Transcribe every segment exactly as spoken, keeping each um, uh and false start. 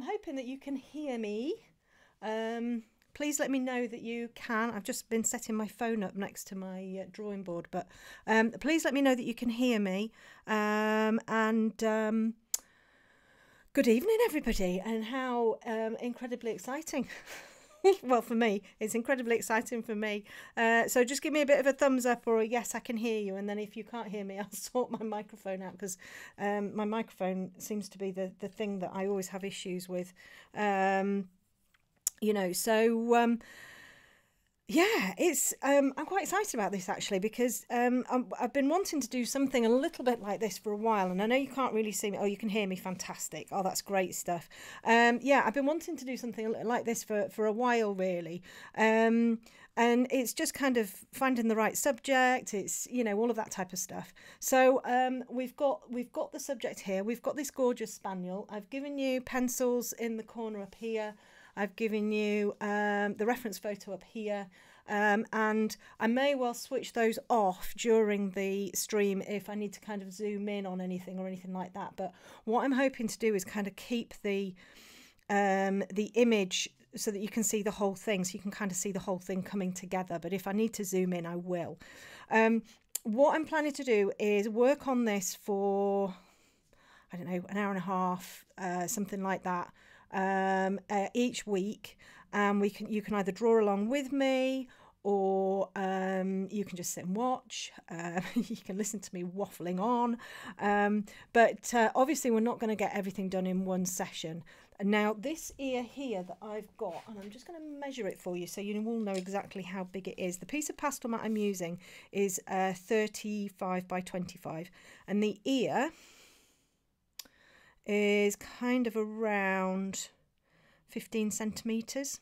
I'm hoping that you can hear me. Um, please let me know that you can. I've just been setting my phone up next to my uh, drawing board, but um, please let me know that you can hear me. Um, and um, good evening, everybody, and how um, incredibly exciting. Well, for me, it's incredibly exciting for me. Uh, so just give me a bit of a thumbs up or a yes, I can hear you. And then if you can't hear me, I'll sort my microphone out, because um, my microphone seems to be the, the thing that I always have issues with. Um, you know, so... Um, Yeah, it's. Um, I'm quite excited about this actually, because um, I'm, I've been wanting to do something a little bit like this for a while, and I know you can't really see me. Oh, you can hear me. Fantastic. Oh, that's great stuff. Um, yeah, I've been wanting to do something like this for for a while really, um, and it's just kind of finding the right subject. It's, you know, all of that type of stuff. So um, we've got we've got the subject here. We've got this gorgeous spaniel. I've given you pencils in the corner up here. I've given you um, the reference photo up here, um, and I may well switch those off during the stream if I need to kind of zoom in on anything or anything like that. But what I'm hoping to do is kind of keep the um, the image so that you can see the whole thing, so you can kind of see the whole thing coming together. But if I need to zoom in, I will. Um, what I'm planning to do is work on this for, I don't know, an hour and a half, uh, something like that. Um, uh, each week, and um, we can you can either draw along with me, or um, you can just sit and watch. Uh, you can listen to me waffling on, um, but uh, obviously we're not going to get everything done in one session. And now this ear here that I've got, and I'm just going to measure it for you so you will know exactly how big it is. The piece of Pastelmat I'm using is uh, thirty-five by twenty-five, and the ear is kind of around fifteen centimetres,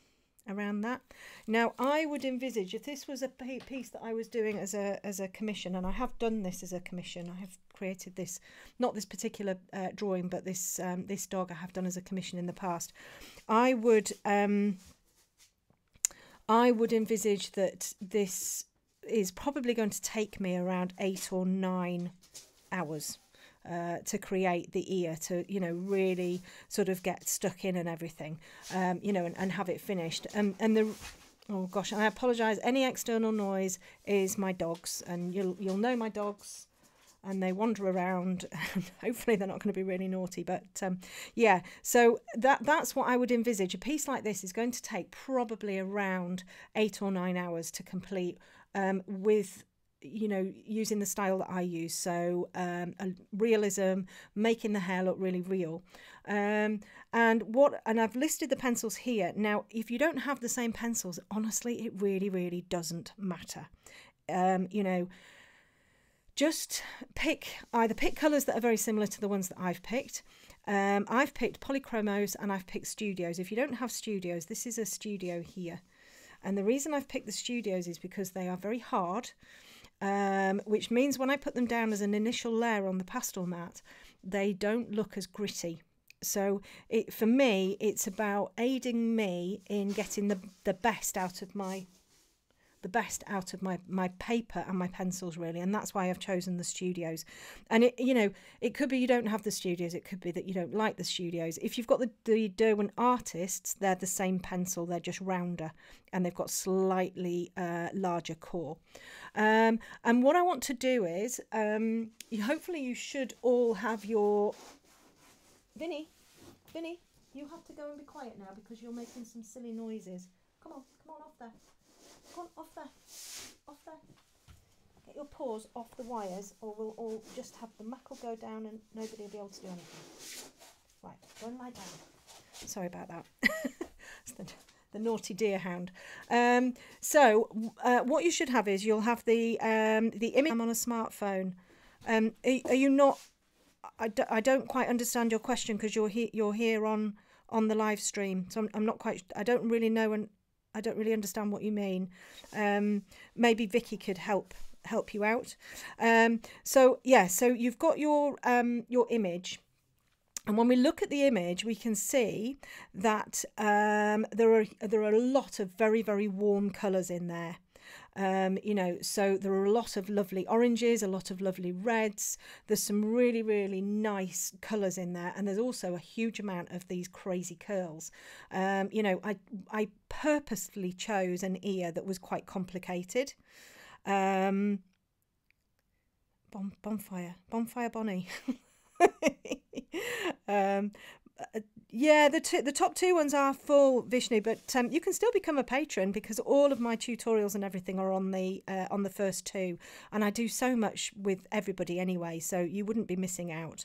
around that. Now, I would envisage, if this was a piece that I was doing as a as a commission, and I have done this as a commission, I have created this, not this particular uh, drawing, but this um, this dog I have done as a commission in the past, I would um, I would envisage that this is probably going to take me around eight or nine hours. Uh, to create the ear, to, you know, really sort of get stuck in and everything, um, you know, and, and have it finished. Um, and the, oh gosh, I apologise, any external noise is my dogs, and you'll, you'll know my dogs, and they wander around. Hopefully they're not going to be really naughty, but um, yeah, so that that's what I would envisage. A piece like this is going to take probably around eight or nine hours to complete, um, with, you know, using the style that I use, so um, realism, making the hair look really real, um, and what and I've listed the pencils here. Now, if you don't have the same pencils, honestly, it really, really doesn't matter. Um, you know, just pick either pick colours that are very similar to the ones that I've picked. Um, I've picked Polychromos and I've picked Studios. If you don't have Studios, this is a Studio here, and the reason I've picked the Studios is because they are very hard. Um, which means when I put them down as an initial layer on the pastel mat, they don't look as gritty. So it, for me, it's about aiding me in getting the the best out of my the best out of my my paper and my pencils, really, and that's why I've chosen the Studios. And it, you know, it could be you don't have the Studios. It could be that you don't like the Studios. If you've got the, the Derwent Artists, they're the same pencil. They're just rounder, and they've got slightly uh, larger core. Um, and what I want to do is, um, you, hopefully you should all have your... Vinny, Vinny, you have to go and be quiet now because you're making some silly noises. Come on, come on, off there. Come on, off there, off there. Get your paws off the wires, or we'll all just have the mac will go down and nobody will be able to do anything. Right, go and lie down. Sorry about that. The naughty deer hound. Um, so uh, what you should have is you'll have the um, the image on a smartphone. Um, are, are you not? I, d I don't quite understand your question because you're he you're here on on the live stream. So I'm, I'm not quite. I don't really know, and I don't really understand what you mean. Um, maybe Vicky could help help you out. Um, so yeah, so you've got your um, your image. And when we look at the image, we can see that um, there are there are a lot of very, very warm colours in there. Um, you know, so there are a lot of lovely oranges, a lot of lovely reds. There's some really, really nice colours in there. And there's also a huge amount of these crazy curls. Um, you know, I, I purposefully chose an ear that was quite complicated. Um, bon, bonfire, bonfire Bonnie. um, uh, yeah, the, t the top two ones are full, Vishnu, but um, you can still become a patron because all of my tutorials and everything are on the uh, on the first two, and I do so much with everybody anyway, so you wouldn't be missing out.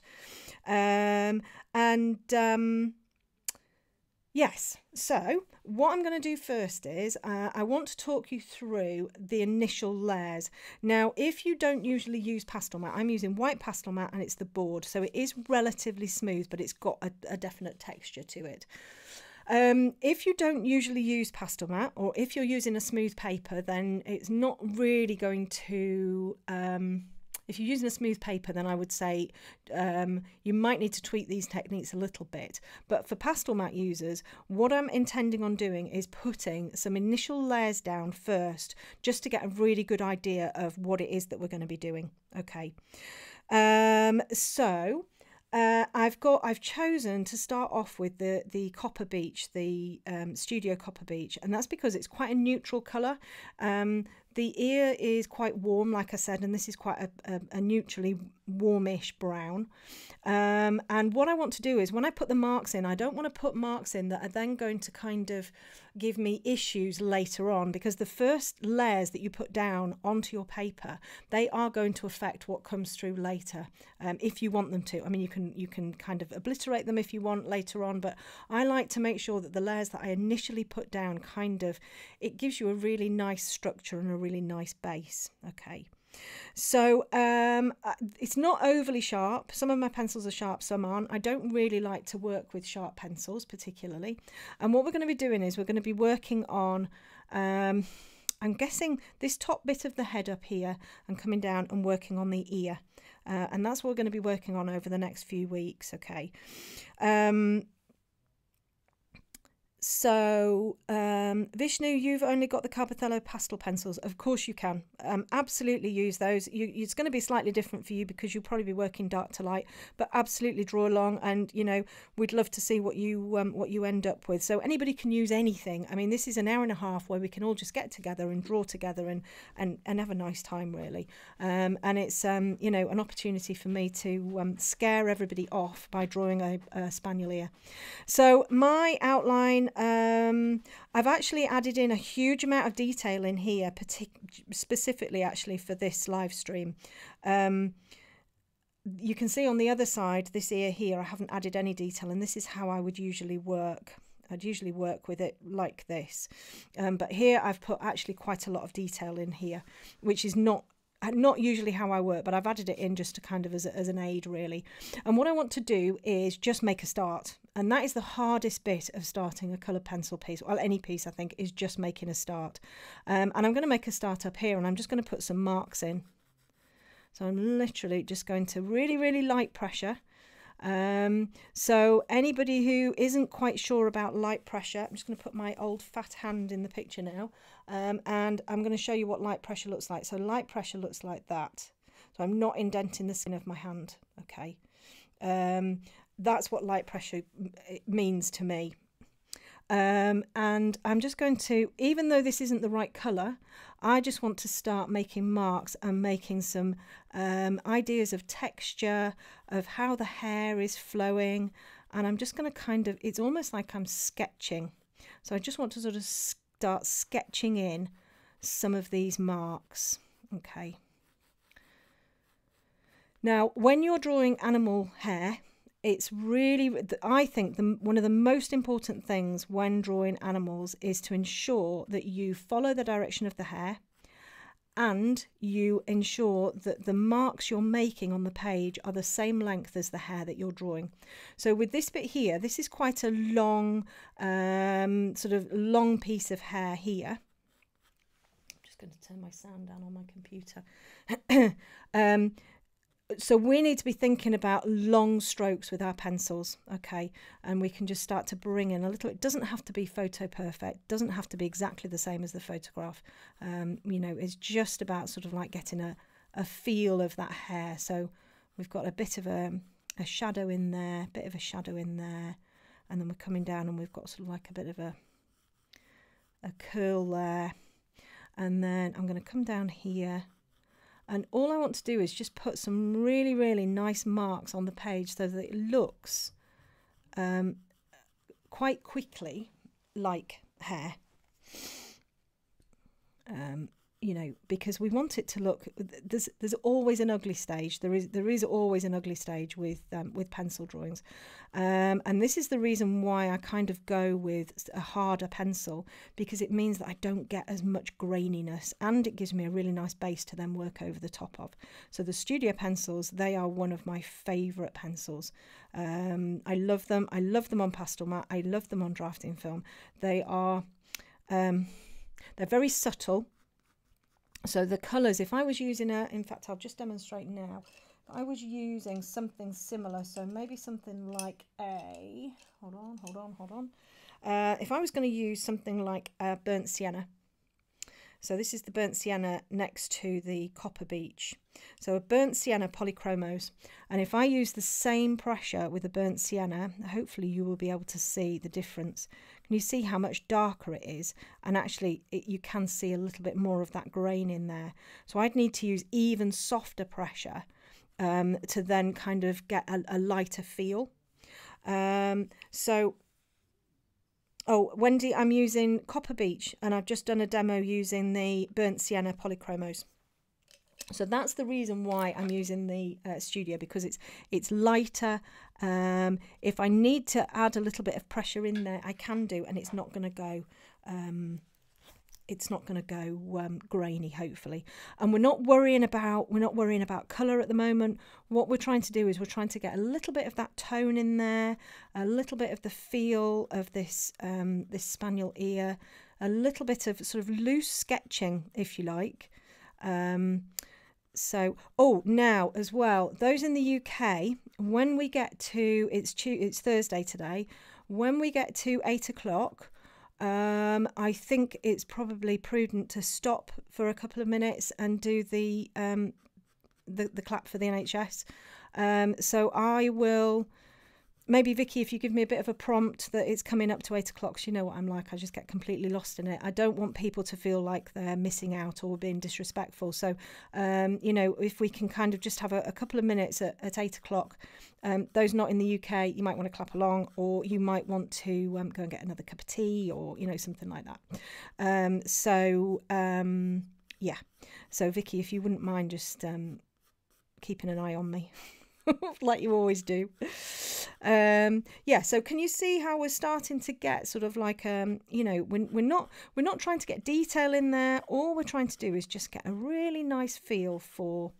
Um, and um, yes, so what I'm going to do first is uh, I want to talk you through the initial layers. Now, if you don't usually use pastel mat, I'm using white pastel mat and it's the board. So it is relatively smooth, but it's got a, a definite texture to it. Um, if you don't usually use pastel mat, or if you're using a smooth paper, then it's not really going to... Um, If you're using a smooth paper, then I would say um, you might need to tweak these techniques a little bit. But for pastel mat users, what I'm intending on doing is putting some initial layers down first, just to get a really good idea of what it is that we're going to be doing. Okay, um, so uh, I've got I've chosen to start off with the the Copper Beach, the um, Studio Copper Beach, and that's because it's quite a neutral colour. Um, The ear is quite warm, like I said, and this is quite a, a, a neutrally warmish brown. Um, and what I want to do is when I put the marks in, I don't want to put marks in that are then going to kind of give me issues later on, because the first layers that you put down onto your paper, they are going to affect what comes through later, um, if you want them to. I mean, you can, you can kind of obliterate them if you want later on, but I like to make sure that the layers that I initially put down kind of, it gives you a really nice structure and a really nice base. Okay, so um, it's not overly sharp. Some of my pencils are sharp, some aren't. I don't really like to work with sharp pencils particularly, and what we're going to be doing is we're going to be working on um, I'm guessing this top bit of the head up here and coming down and working on the ear, uh, and that's what we're going to be working on over the next few weeks. Okay, um, So, um, Vishnu, you've only got the Carbothello pastel pencils. Of course you can. Um, absolutely use those. You, it's going to be slightly different for you because you'll probably be working dark to light, but absolutely draw along. And, you know, we'd love to see what you um, what you end up with. So anybody can use anything. I mean, this is an hour and a half where we can all just get together and draw together and, and, and have a nice time, really. Um, and it's, um, you know, an opportunity for me to um, scare everybody off by drawing a, a spaniel ear. So my outline... Um, I've actually added in a huge amount of detail in here, specifically actually for this live stream. Um, you can see on the other side, this ear here, I haven't added any detail, and this is how I would usually work. I'd usually work with it like this. Um, but here I've put actually quite a lot of detail in here, which is not Not usually how I work, but I've added it in just to kind of as, a, as an aid, really. And what I want to do is just make a start. And that is the hardest bit of starting a colour pencil piece. Well, any piece, I think, is just making a start. Um, and I'm going to make a start up here, and I'm just going to put some marks in. So I'm literally just going to really, really light pressure. Um, so anybody who isn't quite sure about light pressure, I'm just going to put my old fat hand in the picture now, um, and I'm going to show you what light pressure looks like. So light pressure looks like that. So I'm not indenting the skin of my hand. Okay, um, that's what light pressure means to me. Um, and I'm just going to, even though this isn't the right colour, I just want to start making marks and making some um, ideas of texture, of how the hair is flowing. And I'm just going to kind of, it's almost like I'm sketching. So I just want to sort of start sketching in some of these marks. Okay. Now, when you're drawing animal hair, it's really, I think, the, one of the most important things when drawing animals is to ensure that you follow the direction of the hair and you ensure that the marks you're making on the page are the same length as the hair that you're drawing. So with this bit here, this is quite a long, um, sort of long piece of hair here. I'm just going to turn my sound down on my computer. um, So we need to be thinking about long strokes with our pencils, okay? And we can just start to bring in a little, it doesn't have to be photo perfect, doesn't have to be exactly the same as the photograph. Um, you know, it's just about sort of like getting a, a feel of that hair. So we've got a bit of a, a shadow in there, bit of a shadow in there, and then we're coming down and we've got sort of like a bit of a, a curl there. And then I'm going to come down here. And all I want to do is just put some really, really nice marks on the page so that it looks um, quite quickly like hair. Um, you know, because we want it to look. There's there's always an ugly stage. There is there is always an ugly stage with um, with pencil drawings, um, and this is the reason why I kind of go with a harder pencil, because it means that I don't get as much graininess, and it gives me a really nice base to then work over the top of. So the studio pencils, they are one of my favourite pencils. Um, I love them. I love them on pastel mat. I love them on drafting film. They are um, they're very subtle. So the colours, if I was using a, in fact, I'll just demonstrate now. If I was using something similar, so maybe something like a, hold on, hold on, hold on. Uh, if I was going to use something like a burnt sienna. So this is the burnt sienna next to the copper beech. So a burnt sienna polychromos. And if I use the same pressure with a burnt sienna, hopefully you will be able to see the difference. You see how much darker it is, and actually it, you can see a little bit more of that grain in there. So I'd need to use even softer pressure um, to then kind of get a, a lighter feel. Um, so, oh, Wendy, I'm using Copper Beech, and I've just done a demo using the burnt sienna polychromos. So that's the reason why I'm using the uh, studio, because it's it's lighter. Um, if I need to add a little bit of pressure in there, I can do, and it's not going to go. Um, it's not going to go um, grainy, hopefully. And we're not worrying about we're not worrying about colour at the moment. What we're trying to do is we're trying to get a little bit of that tone in there, a little bit of the feel of this um, this spaniel ear, a little bit of sort of loose sketching, if you like. Um, So, oh, now as well, those in the U K, when we get to, it's Tuesday, it's Thursday today, when we get to eight o'clock, um, I think it's probably prudent to stop for a couple of minutes and do the, um, the, the clap for the N H S. Um, so I will, maybe Vicky, if you give me a bit of a prompt that it's coming up to eight o'clock, so you know what I'm like, I just get completely lost in it. I don't want people to feel like they're missing out or being disrespectful. So, um, you know, if we can kind of just have a, a couple of minutes at, at eight o'clock, um, those not in the U K, you might want to clap along, or you might want to um, go and get another cup of tea, or, you know, something like that. Um, so, um, yeah. So, Vicky, if you wouldn't mind just um, keeping an eye on me. Like you always do. Um yeah, so can you see how we're starting to get sort of like um you know, we're, we're not we're not trying to get detail in there. All we're trying to do is just get a really nice feel for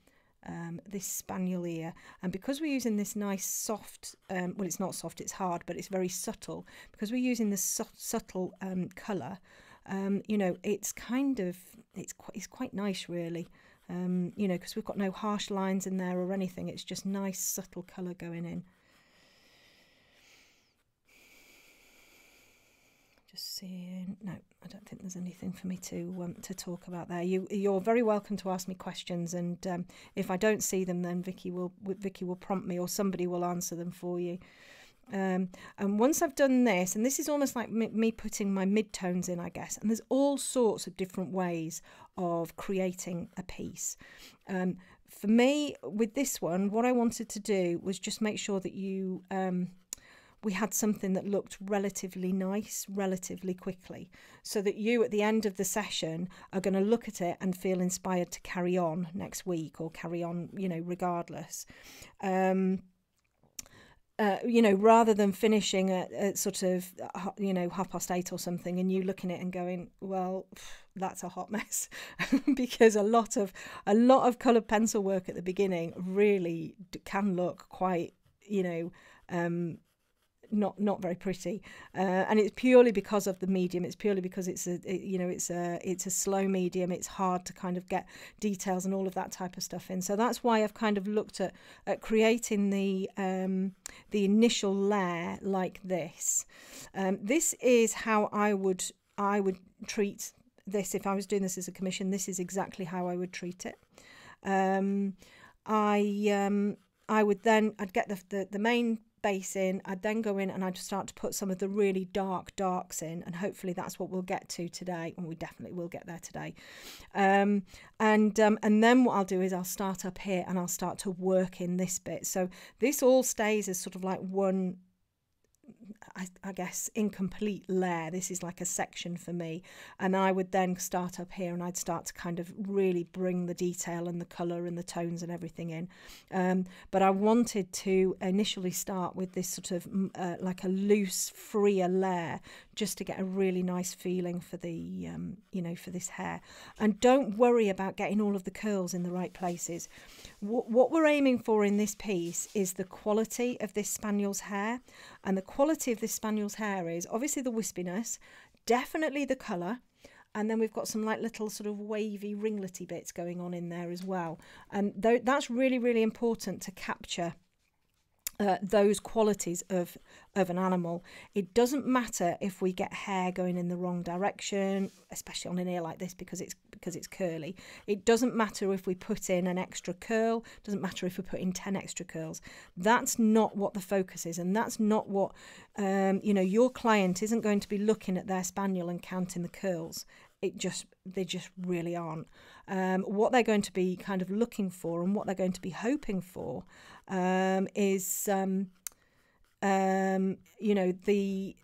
um this spaniel ear. And because we're using this nice soft um well, it's not soft, it's hard, but it's very subtle, because we're using this su subtle um color, um you know, it's kind of it's quite it's quite nice really. Um, you know, because we've got no harsh lines in there or anything. It's just nice, subtle colour going in. Just seeing. No, I don't think there's anything for me to um, to talk about there. You, you're very welcome to ask me questions, and um, if I don't see them, then Vicky will Vicky will prompt me, or somebody will answer them for you. Um, and once I've done this, and this is almost like me, me putting my midtones in, I guess, and there's all sorts of different ways of creating a piece. Um, for me, with this one, what I wanted to do was just make sure that you, um, we had something that looked relatively nice, relatively quickly, so that you at the end of the session are going to look at it and feel inspired to carry on next week, or carry on, you know, regardless. Um, Uh, you know, rather than finishing at, at sort of, you know, half past eight or something, and you looking at it and going, well, that's a hot mess, because a lot of a lot of coloured pencil work at the beginning really can look quite, you know, um, not not very pretty, uh, and it's purely because of the medium. It's purely because it's a it, you know it's a it's a slow medium. It's hard to kind of get details and all of that type of stuff in. So that's why I've kind of looked at at creating the um, the initial layer like this. Um, this is how I would I would treat this if I was doing this as a commission. This is exactly how I would treat it. Um, I um, I would then I'd get the the, the main base in, I'd then go in and I'd start to put some of the really dark darks in, and hopefully that's what we'll get to today, and we definitely will get there today. Um, and um, and then what I'll do is I'll start up here and I'll start to work in this bit. So this all stays as sort of like one, I, I guess, incomplete layer. This is like a section for me, and I would then start up here and I'd start to kind of really bring the detail and the colour and the tones and everything in, um, but I wanted to initially start with this sort of uh, like a loose, freer layer, just to get a really nice feeling for the um, you know for this hair. And don't worry about getting all of the curls in the right places. W what we're aiming for in this piece is the quality of this spaniel's hair, and the quality of this spaniel's hair is obviously the wispiness, definitely the colour, and then we've got some like little sort of wavy ringlety bits going on in there as well. And th that's really, really important to capture uh, those qualities of of an animal. It doesn't matter if we get hair going in the wrong direction, especially on an ear like this, because it's because it's curly. It doesn't matter if we put in an extra curl, doesn't matter if we put in ten extra curls. That's not what the focus is, and that's not what um, you know, your client isn't going to be looking at their spaniel and counting the curls. It just, they just really aren't. Um, what they're going to be kind of looking for, and what they're going to be hoping for, um, is um, Um, you know, the,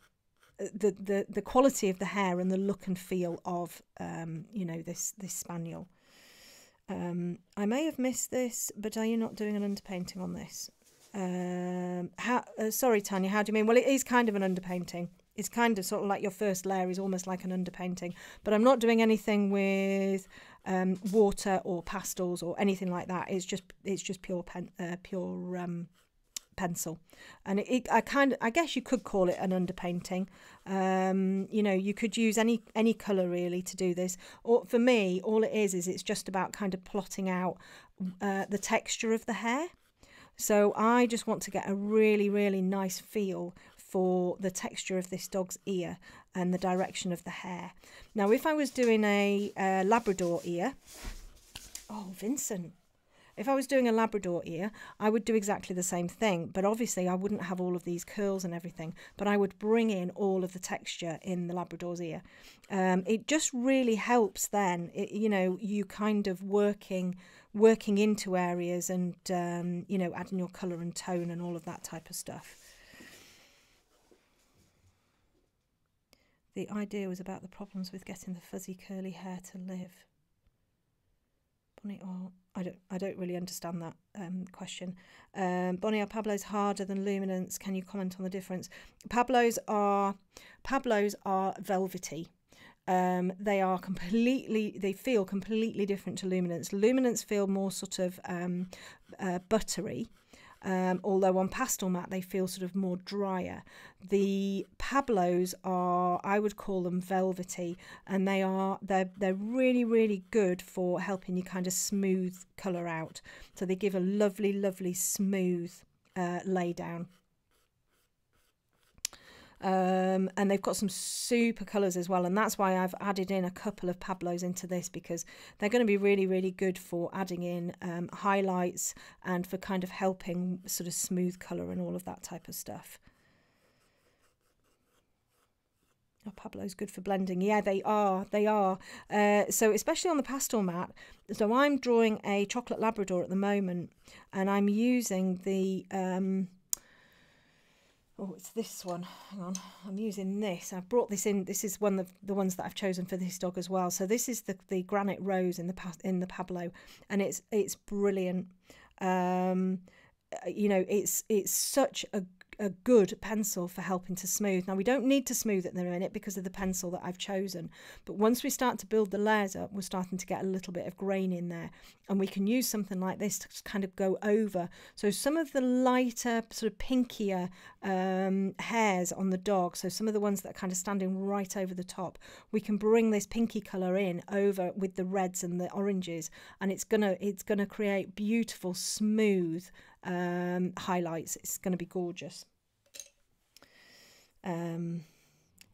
the the the quality of the hair and the look and feel of um, you know, this this spaniel. Um, I may have missed this, but are you not doing an underpainting on this? Um, how, uh, sorry, Tanya, how do you mean? Well, it is kind of an underpainting. It's kind of sort of like your first layer is almost like an underpainting, but I'm not doing anything with um, water or pastels or anything like that. It's just it's just pure pen, uh, pure. Um, pencil. And it, it, I kind of, I guess you could call it an underpainting. Um, you know, you could use any any colour really to do this. Or for me, all it is is it's just about kind of plotting out uh, the texture of the hair. So I just want to get a really, really nice feel for the texture of this dog's ear and the direction of the hair. Now, if I was doing a, a Labrador ear, oh, Vincent. If I was doing a Labrador ear, I would do exactly the same thing, but obviously I wouldn't have all of these curls and everything, but I would bring in all of the texture in the Labrador's ear. Um, it just really helps then, it, you know, you kind of working working into areas and, um, you know, adding your colour and tone and all of that type of stuff. The idea was about the problems with getting the fuzzy curly hair to live. Bonnie, oh, I don't, I don't really understand that um, question. Um, Bonnie, are Pablos harder than Luminance? Can you comment on the difference? Pablos are, Pablos are velvety. Um, they are completely, they feel completely different to Luminance. Luminance feel more sort of um, uh, buttery. Um, although on Pastelmat they feel sort of more drier. The Pablos are, I would call them velvety, and they are they're they're really, really good for helping you kind of smooth colour out. So they give a lovely, lovely smooth uh, lay down. Um, and they've got some super colours as well, and that's why I've added in a couple of Pablos into this, because they're going to be really, really good for adding in um, highlights and for kind of helping sort of smooth colour and all of that type of stuff. Are Pablos good for blending? Yeah, they are, they are. Uh, so especially on the pastel mat, so I'm drawing a chocolate Labrador at the moment, and I'm using the... Um, Oh, it's this one. Hang on. I'm using this. I've brought this in. This is one of the ones that I've chosen for this dog as well. So this is the, the Granite Rose in the in the Pablo, and it's it's brilliant. Um, you know, it's it's such a a good pencil for helping to smooth. Now, we don't need to smooth at the minute because of the pencil that I've chosen, but once we start to build the layers up, we're starting to get a little bit of grain in there, and we can use something like this to kind of go over. So some of the lighter, sort of pinkier um, hairs on the dog, so some of the ones that are kind of standing right over the top, we can bring this pinky colour in over with the reds and the oranges, and it's gonna it's gonna create beautiful, smooth um, highlights. It's gonna be gorgeous. Um,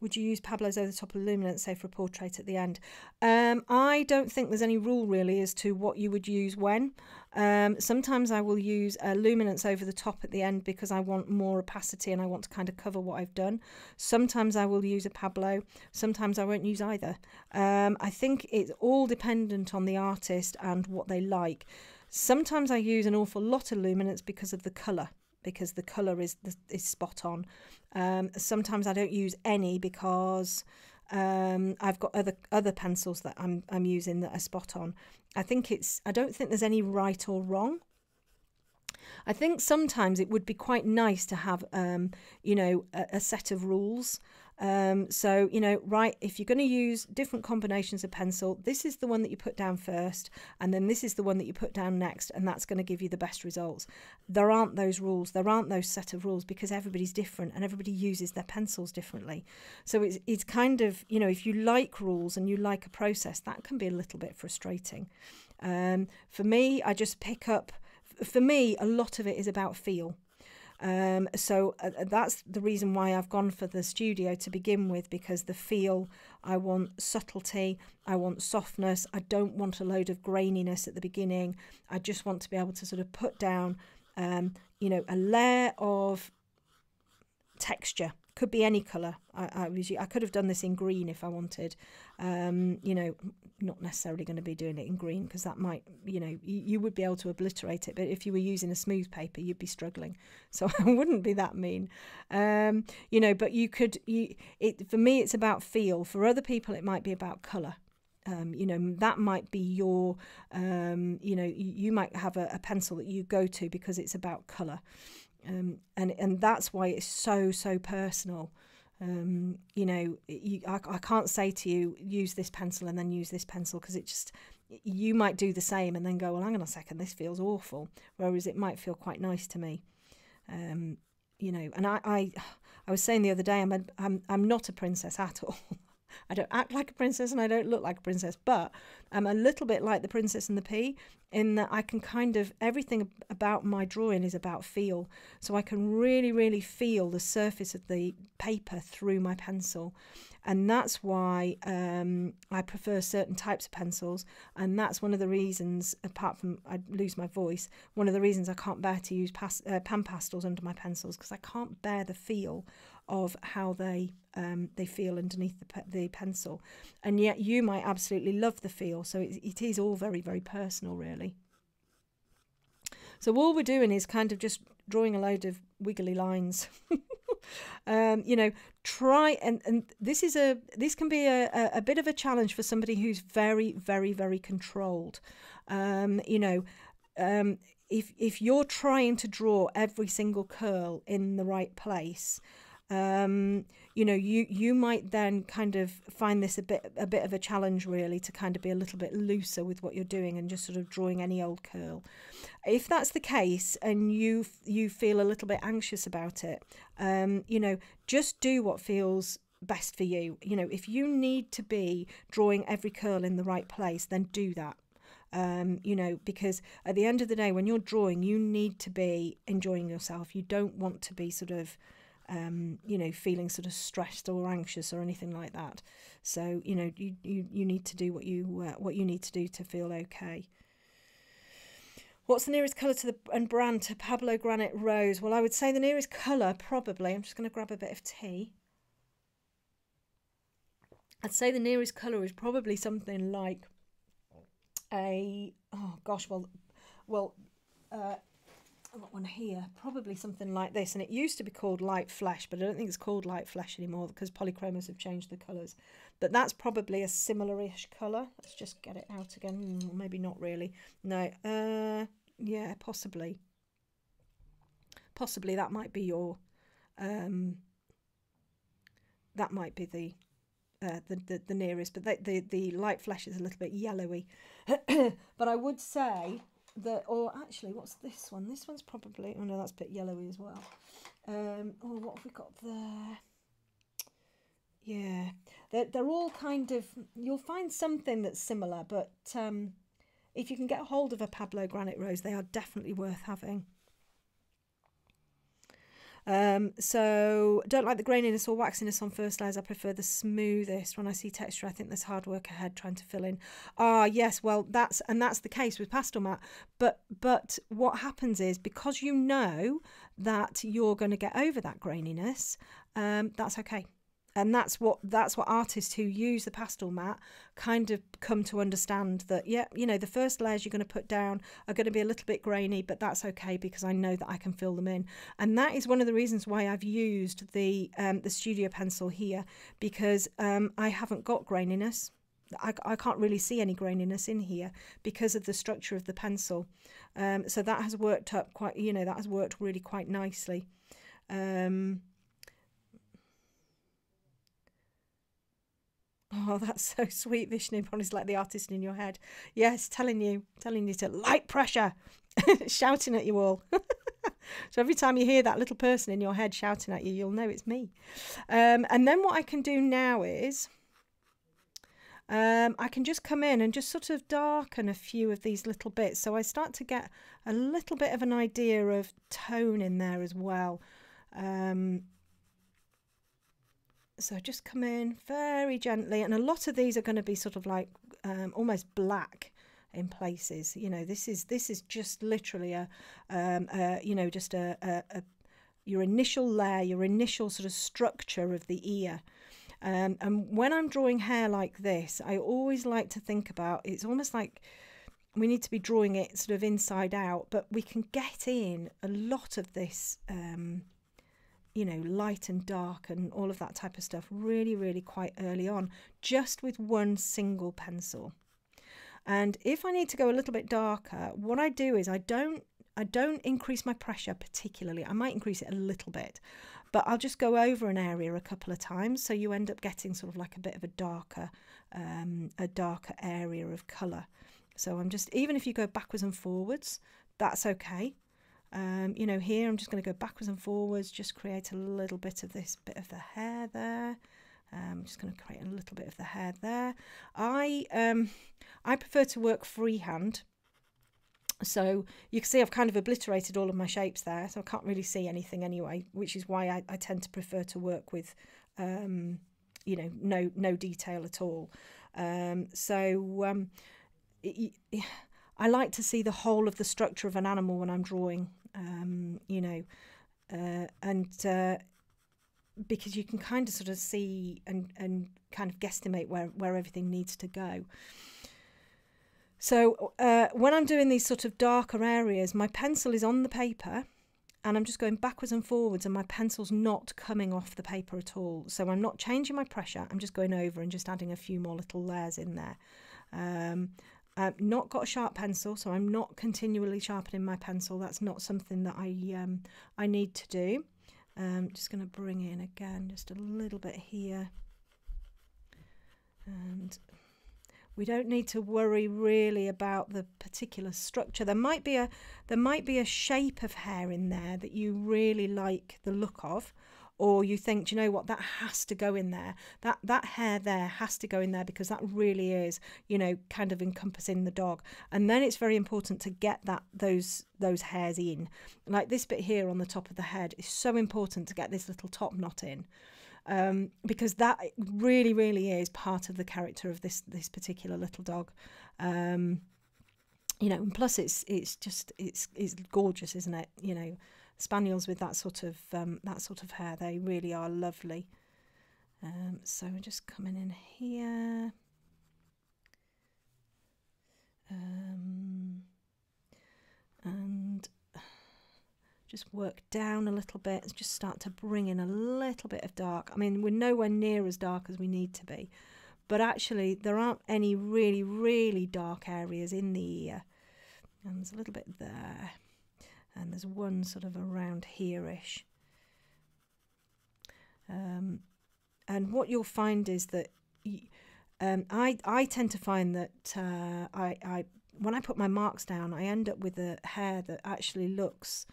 would you use Pablo's over the top of luminance, say for a portrait at the end? Um, I don't think there's any rule really as to what you would use when. Um, sometimes I will use a luminance over the top at the end because I want more opacity and I want to kind of cover what I've done. Sometimes I will use a Pablo. Sometimes I won't use either. Um, I think it's all dependent on the artist and what they like. Sometimes I use an awful lot of luminance because of the colour. Because the colour is is spot on. Um, sometimes I don't use any because um, I've got other other pencils that I'm I'm using that are spot on. I think it's I don't think there's any right or wrong. I think sometimes it would be quite nice to have um, you know a, a set of rules. Um, so, you know, right, if you're going to use different combinations of pencil, this is the one that you put down first, and then this is the one that you put down next, and that's going to give you the best results. There aren't those rules, there aren't those set of rules, because everybody's different and everybody uses their pencils differently. So it's, it's kind of, you know, if you like rules and you like a process, that can be a little bit frustrating. Um, for me, I just pick up, for me, a lot of it is about feel. Um, so uh, that's the reason why I've gone for the studio to begin with, because the feel, I want subtlety, I want softness, I don't want a load of graininess at the beginning. I just want to be able to sort of put down, um, you know, a layer of texture. Could be any colour. I, I, was, I could have done this in green if I wanted. Um, you know, not necessarily going to be doing it in green because that might, you know, you, you would be able to obliterate it. But if you were using a smooth paper, you'd be struggling. So I wouldn't be that mean. Um, you know, but you could, you, it, for me, it's about feel. For other people, it might be about colour. Um, you know, that might be your, um, you know, you, you might have a, a pencil that you go to because it's about colour. Um, and and that's why it's so so personal. Um, you know, you, I, I can't say to you use this pencil and then use this pencil, because it just, you might do the same and then go, well, hang on a second, this feels awful, whereas it might feel quite nice to me. Um, you know, and I, I I was saying the other day, I'm a, I'm I'm not a princess at all. I don't act like a princess and I don't look like a princess, but I'm a little bit like the Princess and the Pea in that I can kind of, everything about my drawing is about feel. So I can really, really feel the surface of the paper through my pencil. And that's why um, I prefer certain types of pencils. And that's one of the reasons, apart from I lose my voice, one of the reasons I can't bear to use pas uh, pan pastels under my pencils, because I can't bear the feel of how they um, they feel underneath the, pe the pencil. And yet you might absolutely love the feel. So it, it is all very, very personal, really. So all we're doing is kind of just drawing a load of wiggly lines. Um, you know, try and, and this is a this can be a, a bit of a challenge for somebody who's very, very, very controlled. Um, you know, um, if if you're trying to draw every single curl in the right place, um, you know, you you might then kind of find this a bit a bit of a challenge, really, to kind of be a little bit looser with what you're doing and just sort of drawing any old curl. If that's the case and you you feel a little bit anxious about it, um, you know, just do what feels best for you. You know, if you need to be drawing every curl in the right place, then do that. Um, you know, because at the end of the day, when you're drawing, you need to be enjoying yourself. You don't want to be sort of Um, you know, feeling sort of stressed or anxious or anything like that. So, you know, you you, you need to do what you uh, what you need to do to feel okay. What's the nearest colour to the and brand to Pablo Granite Rose? Well, I would say the nearest colour probably. I'm just going to grab a bit of tea. I'd say the nearest colour is probably something like a oh gosh, well, well. Uh, I've got one here, probably something like this, and it used to be called light flesh, but I don't think it's called light flesh anymore because Polychromos have changed the colours. But that's probably a similar-ish colour. Let's just get it out again. Maybe not really. No, uh, yeah, possibly. Possibly that might be your um, that might be the, uh, the, the the nearest. But the, the the light flesh is a little bit yellowy. But I would say that, or actually, what's this one? This one's probably, oh no, that's a bit yellowy as well. Um, oh, what have we got there? Yeah, they're, they're all kind of, you'll find something that's similar, but um, if you can get hold of a Pablo Granite Rose, they are definitely worth having. Um, so, don't like the graininess or waxiness on first layers. I prefer the smoothest. When I see texture, I think there's hard work ahead trying to fill in. Ah, yes, well, that's, and that's the case with Pastelmat. But, but what happens is, because you know that you're going to get over that graininess, um, that's okay. And that's what that's what artists who use the Pastelmat kind of come to understand, that, yeah, you know, the first layers you're going to put down are going to be a little bit grainy, but that's okay because I know that I can fill them in. And that is one of the reasons why I've used the um, the studio pencil here, because um, I haven't got graininess. I, I can't really see any graininess in here because of the structure of the pencil. Um, so that has worked up quite, you know, that has worked really quite nicely. Um Oh, that's so sweet, Vishnu. Bonnie's like the artist in your head. Yes, telling you, telling you to light pressure, shouting at you all. So every time you hear that little person in your head shouting at you, you'll know it's me. Um, and then what I can do now is um, I can just come in and just sort of darken a few of these little bits. So I start to get a little bit of an idea of tone in there as well. Um So just come in very gently, and a lot of these are going to be sort of like um, almost black in places. You know, this is this is just literally a, um, a you know, just a, a, a your initial layer, your initial sort of structure of the ear. Um, and when I'm drawing hair like this, I always like to think about, it's almost like we need to be drawing it sort of inside out, but we can get in a lot of this. Um, you know, light and dark and all of that type of stuff really, really quite early on, just with one single pencil. And if I need to go a little bit darker, what I do is I don't, I don't increase my pressure particularly. I might increase it a little bit, but I'll just go over an area a couple of times. So you end up getting sort of like a bit of a darker, um, a darker area of colour. So I'm just, even if you go backwards and forwards, that's okay. Um, you know, here I'm just going to go backwards and forwards, just create a little bit of this bit of the hair there. I'm um, just going to create a little bit of the hair there. I um, I prefer to work freehand. So you can see I've kind of obliterated all of my shapes there, so I can't really see anything anyway, which is why I, I tend to prefer to work with, um, you know, no no detail at all. Um, so um, it, it, I like to see the whole of the structure of an animal when I'm drawing. Um, you know, uh, and uh, because you can kind of sort of see and, and kind of guesstimate where, where everything needs to go. So uh, when I'm doing these sort of darker areas, my pencil is on the paper and I'm just going backwards and forwards and my pencil's not coming off the paper at all. So I'm not changing my pressure, I'm just going over and just adding a few more little layers in there. Um, I've not got a sharp pencil, so I'm not continually sharpening my pencil. That's not something that I um, I need to do. I'm just going to bring in again just a little bit here. And we don't need to worry really about the particular structure. There might be a there might be a shape of hair in there that you really like the look of, or you think, do you know what, that has to go in there. That that hair there has to go in there because that really is, you know, kind of encompassing the dog. And then it's very important to get that those those hairs in. Like this bit here on the top of the head is so important to get this little top knot in, um, because that really, really is part of the character of this this particular little dog. Um, you know, and plus it's it's just it's it's gorgeous, isn't it? You know. Spaniels with that sort of um, that sort of hair, they really are lovely. Um, so we're just coming in here. Um, and just work down a little bit and just start to bring in a little bit of dark. I mean, we're nowhere near as dark as we need to be, but actually there aren't any really, really dark areas in the ear. And there's a little bit there. And there's one sort of around here-ish. Um, and what you'll find is that um, I, I tend to find that uh, I, I when I put my marks down, I end up with a hair that actually looks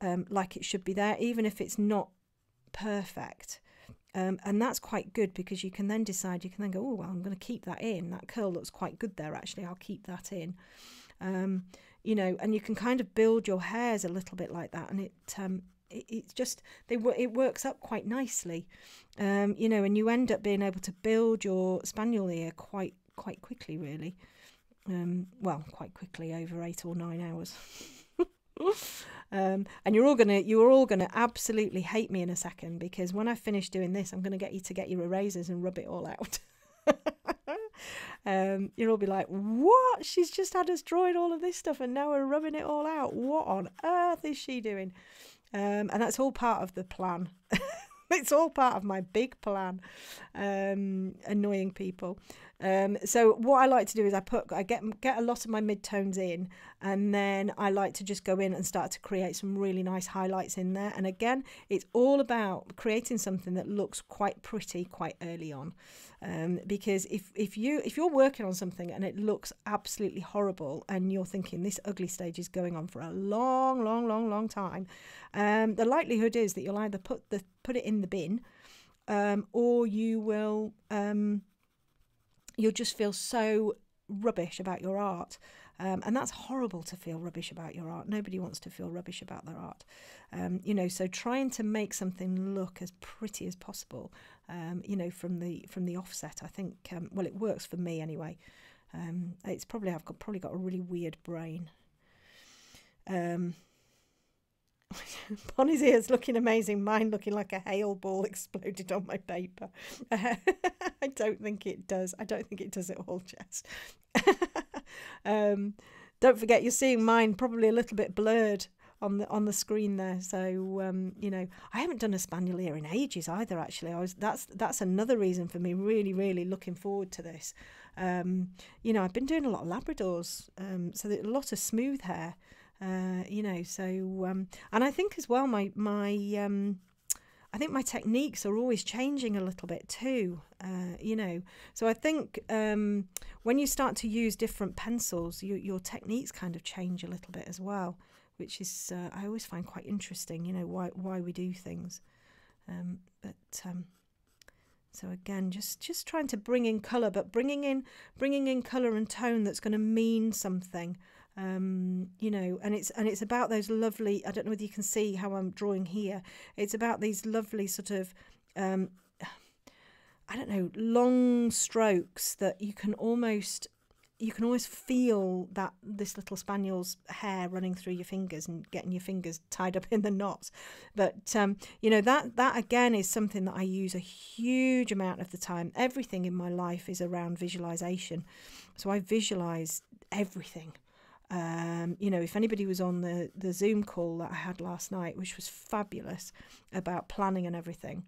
um, like it should be there, even if it's not perfect. Um, and that's quite good because you can then decide, you can then go, oh, well, I'm going to keep that in. That curl looks quite good there, actually. I'll keep that in. Um, you know, and you can kind of build your hairs a little bit like that. And it, um, it it's just, they it works up quite nicely, um, you know, and you end up being able to build your spaniel ear quite, quite quickly, really. Um, well, quite quickly, over eight or nine hours. Um, and you're all gonna, you're all gonna absolutely hate me in a second, because when I finish doing this, I'm gonna get you to get your erasers and rub it all out. Um, you'll all be like, "What? She's just had us drawing all of this stuff, and now we're rubbing it all out. What on earth is she doing?" Um, and that's all part of the plan. It's all part of my big plan, um, annoying people. Um, so what I like to do is I put, I get get a lot of my midtones in, and then I like to just go in and start to create some really nice highlights in there. And again, it's all about creating something that looks quite pretty quite early on, um, because if if you if you're working on something and it looks absolutely horrible and you're thinking this ugly stage is going on for a long, long, long, long time, um, the likelihood is that you'll either put the put it in the bin, um, or you will. Um, You'll just feel so rubbish about your art. Um, and that's horrible to feel rubbish about your art. Nobody wants to feel rubbish about their art. Um, you know, so trying to make something look as pretty as possible, um, you know, from the from the offset, I think, um, well, it works for me anyway. Um, it's probably, I've got, probably got a really weird brain. Um, Bonnie's ears looking amazing, mine looking like a hail ball exploded on my paper. Uh, I don't think it does. I don't think it does at all, Jess. Um, don't forget, you're seeing mine probably a little bit blurred on the on the screen there. So um, you know, I haven't done a spaniel ear in ages either. Actually, I was that's that's another reason for me really really looking forward to this. Um, you know, I've been doing a lot of Labradors, um, so a lot of smooth hair. Uh, you know, so um, and I think as well, my my um, I think my techniques are always changing a little bit too. Uh, you know, so I think um, when you start to use different pencils, you, your techniques kind of change a little bit as well, which is uh, I always find quite interesting. You know, why why we do things, um, but um, so again, just just trying to bring in colour, but bringing in bringing in colour and tone that's going to mean something. Um, you know, and it's and it's about those lovely, I don't know whether you can see how I'm drawing here, it's about these lovely sort of, um, I don't know, long strokes that you can almost, you can always feel that this little spaniel's hair running through your fingers and getting your fingers tied up in the knots. But, um, you know, that, that again is something that I use a huge amount of the time. Everything in my life is around visualization. So I visualize everything. Um, you know, if anybody was on the, the Zoom call that I had last night, which was fabulous, about planning and everything,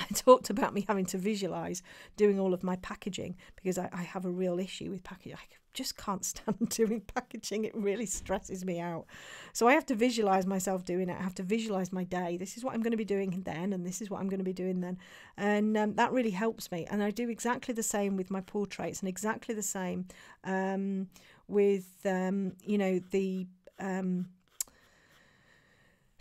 I talked about me having to visualise doing all of my packaging, because I, I have a real issue with packaging. I just can't stand doing packaging. It really stresses me out. So I have to visualise myself doing it. I have to visualise my day. This is what I'm going to be doing then, and this is what I'm going to be doing then. And um, that really helps me. And I do exactly the same with my portraits, and exactly the same um, with, um, you know, the... Um,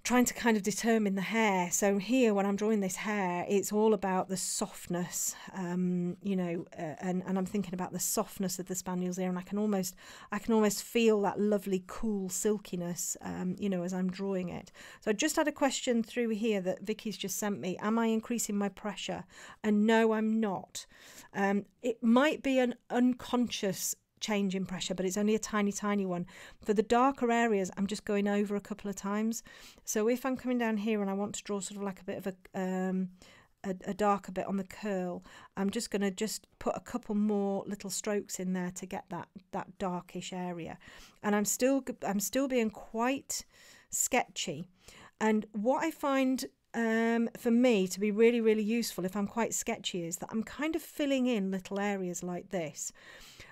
trying to kind of determine the hair. So here, when I'm drawing this hair, it's all about the softness, um, you know, uh, and, and I'm thinking about the softness of the spaniel's ear, and I can almost, I can almost feel that lovely, cool silkiness, um, you know, as I'm drawing it. So I just had a question through here that Vicky's just sent me. Am I increasing my pressure? And no, I'm not. Um, it might be an unconscious change in pressure, but it's only a tiny tiny one. For the darker areas, I'm just going over a couple of times. So if I'm coming down here and I want to draw sort of like a bit of a um a, a darker bit on the curl, I'm just going to just put a couple more little strokes in there to get that that darkish area. And I'm still I'm still being quite sketchy. And what I find Um, for me to be really, really useful, if I'm quite sketchy, is that I'm kind of filling in little areas like this,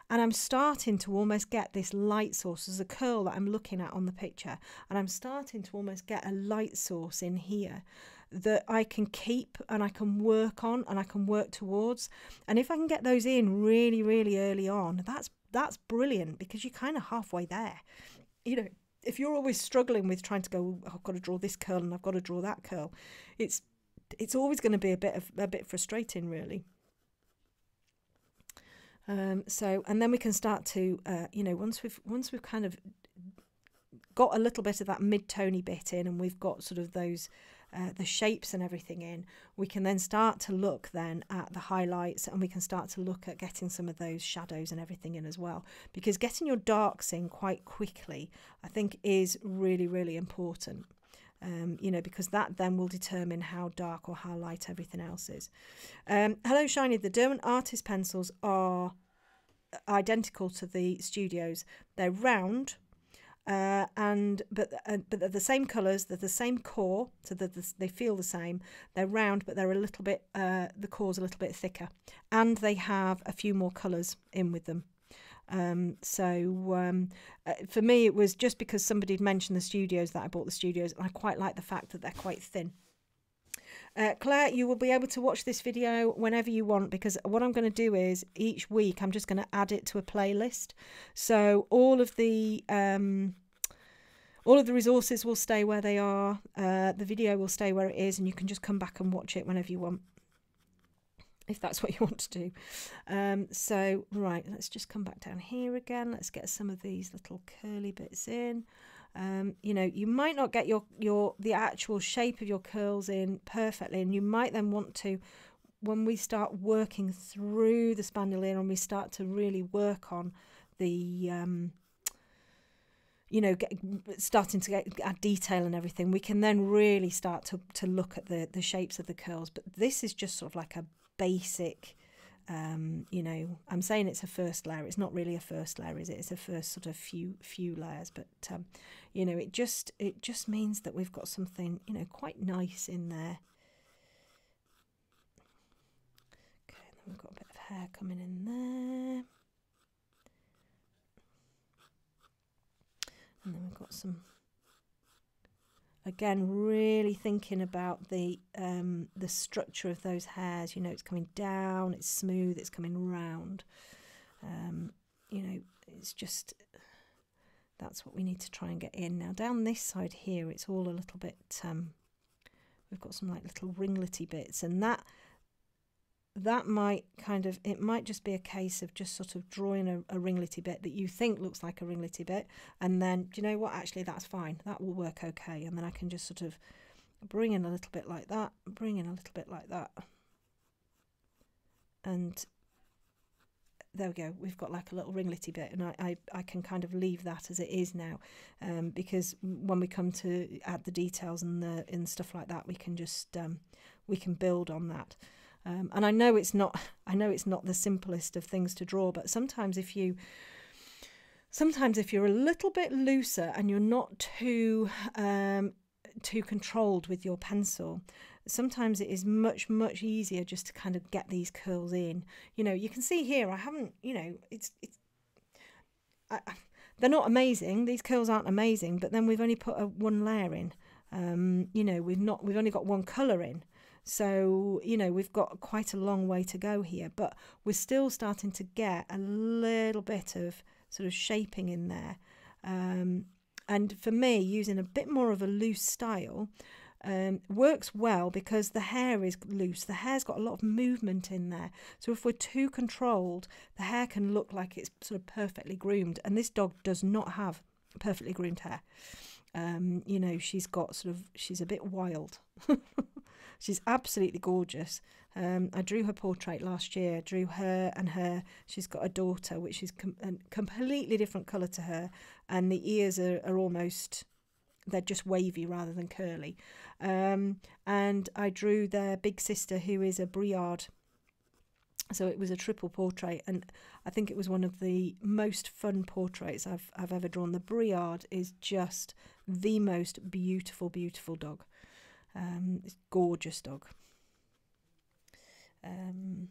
and I'm starting to almost get this light source. There's a curl that I'm looking at on the picture, and I'm starting to almost get a light source in here that I can keep and I can work on and I can work towards. And if I can get those in really, really early on, that's that's brilliant, because you're kind of halfway there. You know, if you're always struggling with trying to go, oh, I've got to draw this curl and I've got to draw that curl, it's it's always going to be a bit of a bit frustrating, really. Um, so, and then we can start to, uh, you know, once we've once we've kind of got a little bit of that mid-tony bit in, and we've got sort of those uh, the shapes and everything in, we can then start to look then at the highlights, and we can start to look at getting some of those shadows and everything in as well, because getting your darks in quite quickly, I think, is really, really important. Um, you know, because that then will determine how dark or how light everything else is. Um, Hello Shiny, the Derwent Artist pencils are identical to the studios. They're round, uh, and but uh, but they're the same colours. They're the same core, so that they feel the same. They're round, but they're a little bit uh, the core's a little bit thicker, and they have a few more colours in with them. Um, so um, uh, for me, it was just because somebody had mentioned the studios that I bought the studios, and I quite like the fact that they're quite thin. Uh, Claire, you will be able to watch this video whenever you want, because what I'm going to do is each week I'm just going to add it to a playlist. So all of the um, all of the resources will stay where they are. Uh, the video will stay where it is, and you can just come back and watch it whenever you want, if that's what you want to do. Um, so, right, let's just come back down here again. Let's get some of these little curly bits in. Um, you know, you might not get your, your the actual shape of your curls in perfectly, and you might then want to, when we start working through the spandulina and we start to really work on the, um, you know, get, starting to get add detail and everything, we can then really start to, to look at the, the shapes of the curls. But this is just sort of like a basic, um, you know, I'm saying it's a first layer. It's not really a first layer, is it? It's a first sort of few few layers, but um, you know, it just it just means that we've got something, you know, quite nice in there. Okay, and then we've got a bit of hair coming in there, and then we've got some. Again, really thinking about the um, the structure of those hairs. You know, it's coming down, it's smooth, it's coming round. Um, you know, it's just, that's what we need to try and get in. Now, down this side here, it's all a little bit, um, we've got some like little ringlety bits, and that, that might kind of, it might just be a case of just sort of drawing a, a ringlety bit that you think looks like a ringlety bit, and then, do you know what, actually that's fine, that will work okay, and then I can just sort of bring in a little bit like that, bring in a little bit like that, and there we go, we've got like a little ringlety bit, and I, I, I can kind of leave that as it is now, um, because when we come to add the details and the and stuff like that, we can just, um, we can build on that. Um, and I know it's not, I know it's not the simplest of things to draw, but sometimes if you, sometimes if you're a little bit looser and you're not too, um, too controlled with your pencil, sometimes it is much, much easier just to kind of get these curls in. You know, you can see here, I haven't, you know, it's, it's, I, I, they're not amazing. These curls aren't amazing, but then we've only put a, one layer in. Um, you know, we've not, we've only got one colour in. So, you know, we've got quite a long way to go here, but we're still starting to get a little bit of sort of shaping in there. Um, and for me, using a bit more of a loose style um, works well, because the hair is loose. The hair's got a lot of movement in there. So if we're too controlled, the hair can look like it's sort of perfectly groomed. And this dog does not have perfectly groomed hair. Um, you know, she's got sort of, she's a bit wild. She's absolutely gorgeous. Um, I drew her portrait last year. I drew her and her. She's got a daughter, which is com a completely different colour to her. And the ears are, are almost, they're just wavy rather than curly. Um, and I drew their big sister, who is a Briard. So it was a triple portrait. And I think it was one of the most fun portraits I've, I've ever drawn. The Briard is just the most beautiful, beautiful dog. Um, it's a gorgeous dog. Um,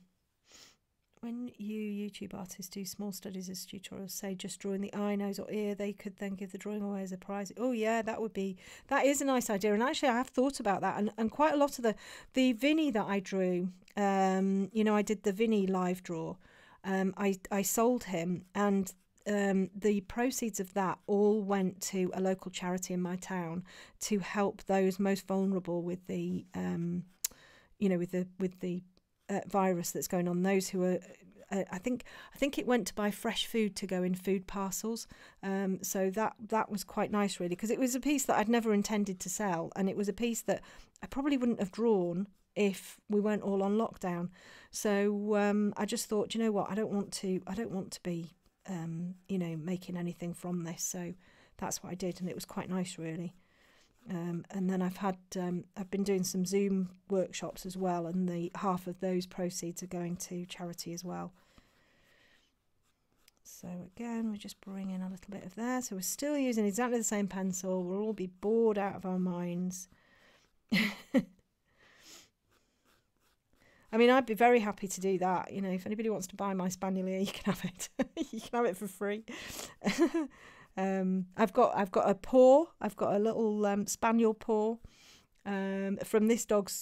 when you YouTube artists do small studies as tutorials, say just drawing the eye, nose or ear, they could then give the drawing away as a prize. Oh yeah, that would be, that is a nice idea. And actually I have thought about that, and, and quite a lot of the, the Vinny that I drew, um, you know, I did the Vinny live draw. Um, I, I sold him, and um, the proceeds of that all went to a local charity in my town to help those most vulnerable with the, um, you know, with the, with the, Uh, virus that's going on, those who are uh, I think I think it went to buy fresh food to go in food parcels, um so that that was quite nice really, because it was a piece that I'd never intended to sell, and it was a piece that I probably wouldn't have drawn if we weren't all on lockdown. So um I just thought, you know what, I don't want to I don't want to be um you know, making anything from this, so that's what I did, and it was quite nice really. Um, and then I've had um, I've been doing some Zoom workshops as well, and the half of those proceeds are going to charity as well. So again, we're just bringing a little bit of there. So we're still using exactly the same pencil. We'll all be bored out of our minds. I mean, I'd be very happy to do that. You know, if anybody wants to buy my Spaniel here, you can have it. You can have it for free. Um, I've got I've got a paw. I've got a little um, spaniel paw um, from this dog's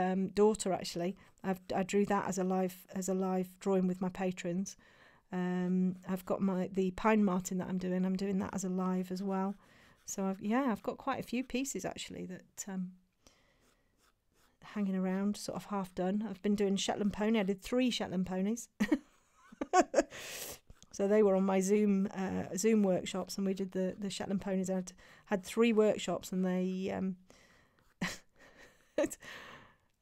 um, daughter. Actually, I've, I drew that as a live as a live drawing with my patrons. Um, I've got my the pine martin that I'm doing. I'm doing that as a live as well. So I've, yeah, I've got quite a few pieces actually that um, hanging around, sort of half done. I've been doing Shetland pony. I did three Shetland ponies. So they were on my Zoom uh, Zoom workshops, and we did the the Shetland ponies. I had, had three workshops, and they. Um,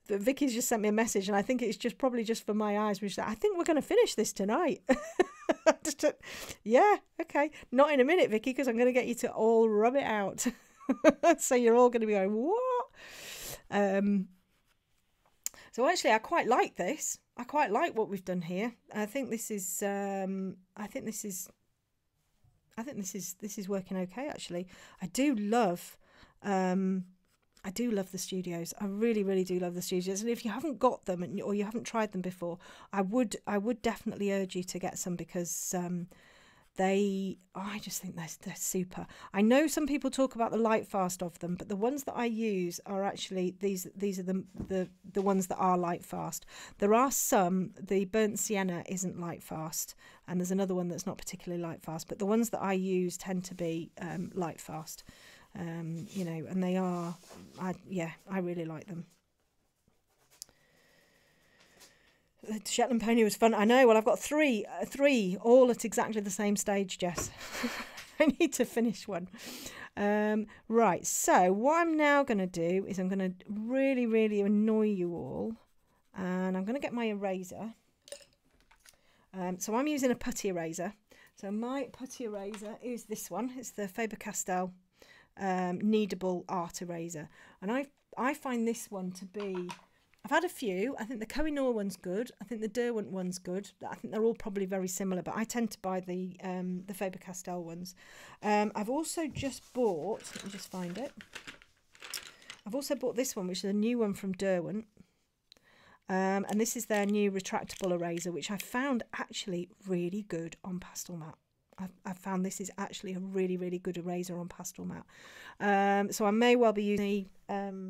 Vicky's just sent me a message, and I think it's just probably just for my eyes. Which I think we're going to finish this tonight. Just, uh, yeah, okay. Not in a minute, Vicky, because I'm going to get you to all rub it out. So you're all going to be going what? Um, so actually, I quite like this. I quite like what we've done here. I think this is um I think this is I think this is this is working okay actually. I do love um I do love the studios. I really really do love the studios, and if you haven't got them and, or you haven't tried them before, I would I would definitely urge you to get some, because um they oh, I just think they're, they're super. I know some people talk about the light fast of them, but the ones that I use are actually these these are the the, the ones that are light fast. There are some, the burnt sienna isn't light fast, and there's another one that's not particularly light fast, but the ones that I use tend to be um, light fast, um, you know, and they are I yeah I really like them. The Shetland pony was fun. I know. Well, I've got three, uh, three, all at exactly the same stage, Jess. I need to finish one. Um, right. So what I'm now going to do is I'm going to really, really annoy you all. And I'm going to get my eraser. Um, so I'm using a putty eraser. So my putty eraser is this one. It's the Faber-Castell um, kneadable art eraser. And I, I find this one to be... I've had a few. I think the Koh-i-Noor one's good. I think the Derwent one's good. I think they're all probably very similar, but I tend to buy the um, the Faber-Castell ones. Um, I've also just bought, let me just find it. I've also bought this one, which is a new one from Derwent. Um, and this is their new retractable eraser, which I found actually really good on Pastelmat. I've, I've found this is actually a really, really good eraser on Pastelmat. Um, so I may well be using... Um,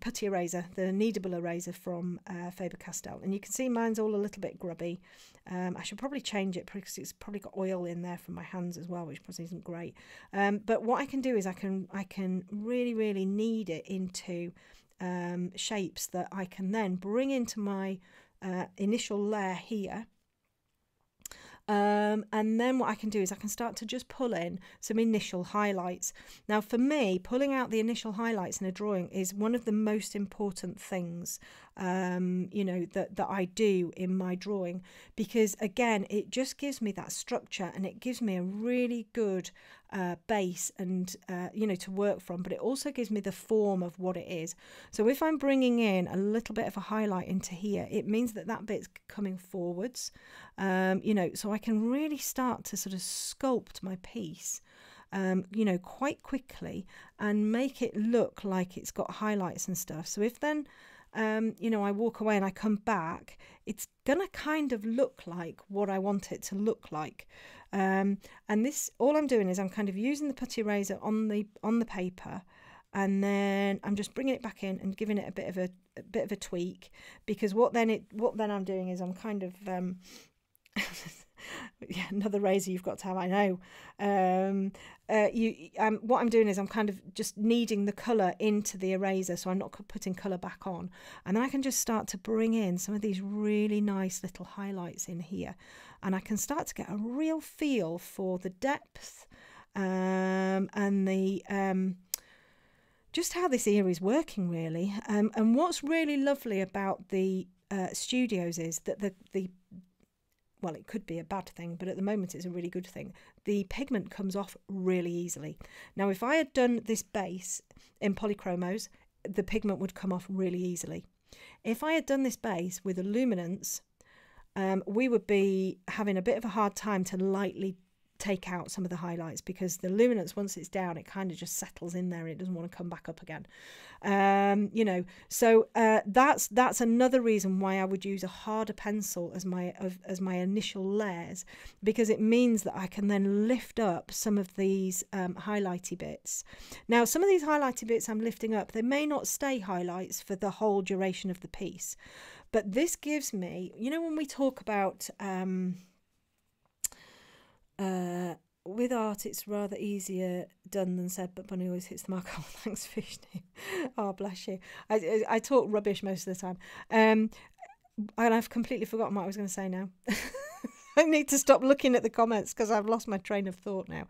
putty eraser, the kneadable eraser from uh, Faber-Castell, and you can see mine's all a little bit grubby. um, I should probably change it because it's probably got oil in there from my hands as well, which probably isn't great. Um, but what I can do is I can I can really really knead it into um, shapes that I can then bring into my uh, initial layer here. Um, and then what I can do is I can start to just pull in some initial highlights. Now for me, pulling out the initial highlights in a drawing is one of the most important things, um, you know, that, that I do in my drawing, because again, it just gives me that structure and it gives me a really good uh, base and, uh, you know, to work from, but it also gives me the form of what it is. So if I'm bringing in a little bit of a highlight into here, it means that that bit's coming forwards, um, you know, so I I can really start to sort of sculpt my piece, um, you know, quite quickly and make it look like it's got highlights and stuff. So if then um, you know, I walk away and I come back, it's going to kind of look like what I want it to look like. Um, and this, all I'm doing is I'm kind of using the putty eraser on the on the paper, and then I'm just bringing it back in and giving it a bit of a, a bit of a tweak, because what then it what then I'm doing is I'm kind of um, yeah, another razor you've got to have, I know. Um, uh, you, um, what I'm doing is I'm kind of just kneading the colour into the eraser, so I'm not putting colour back on. And then I can just start to bring in some of these really nice little highlights in here. And I can start to get a real feel for the depth um, and the um, just how this ear is working, really. Um, and what's really lovely about the uh, studios is that the, the well, it could be a bad thing, but at the moment it's a really good thing. The pigment comes off really easily. Now, if I had done this base in Polychromos, the pigment would come off really easily. If I had done this base with a luminance, um, we would be having a bit of a hard time to lightly take out some of the highlights, because the luminance, once it's down, it kind of just settles in there and it doesn't want to come back up again. Um, you know, so uh, that's that's another reason why I would use a harder pencil as my of, as my initial layers, because it means that I can then lift up some of these um, highlighty bits. Now, some of these highlighty bits I'm lifting up, they may not stay highlights for the whole duration of the piece, but this gives me, you know, when we talk about um, Uh, with art, it's rather easier done than said, but Bonnie always hits the mark. Oh, thanks, Vishnu. Oh, bless you. I, I, I talk rubbish most of the time. Um, and I've completely forgotten what I was going to say now. I need to stop looking at the comments because I've lost my train of thought now.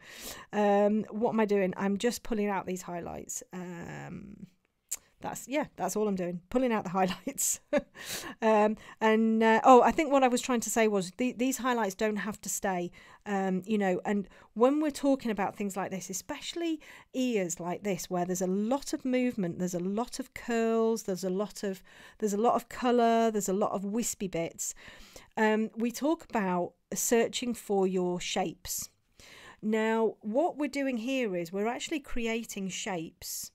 Um, what am I doing? I'm just pulling out these highlights. Um, That's, yeah, that's all I'm doing, pulling out the highlights. um, and, uh, oh, I think what I was trying to say was the, these highlights don't have to stay, um, you know, and when we're talking about things like this, especially ears like this, where there's a lot of movement, there's a lot of curls, there's a lot of, there's a lot of colour, there's a lot of wispy bits. Um, we talk about searching for your shapes. Now, what we're doing here is we're actually creating shapes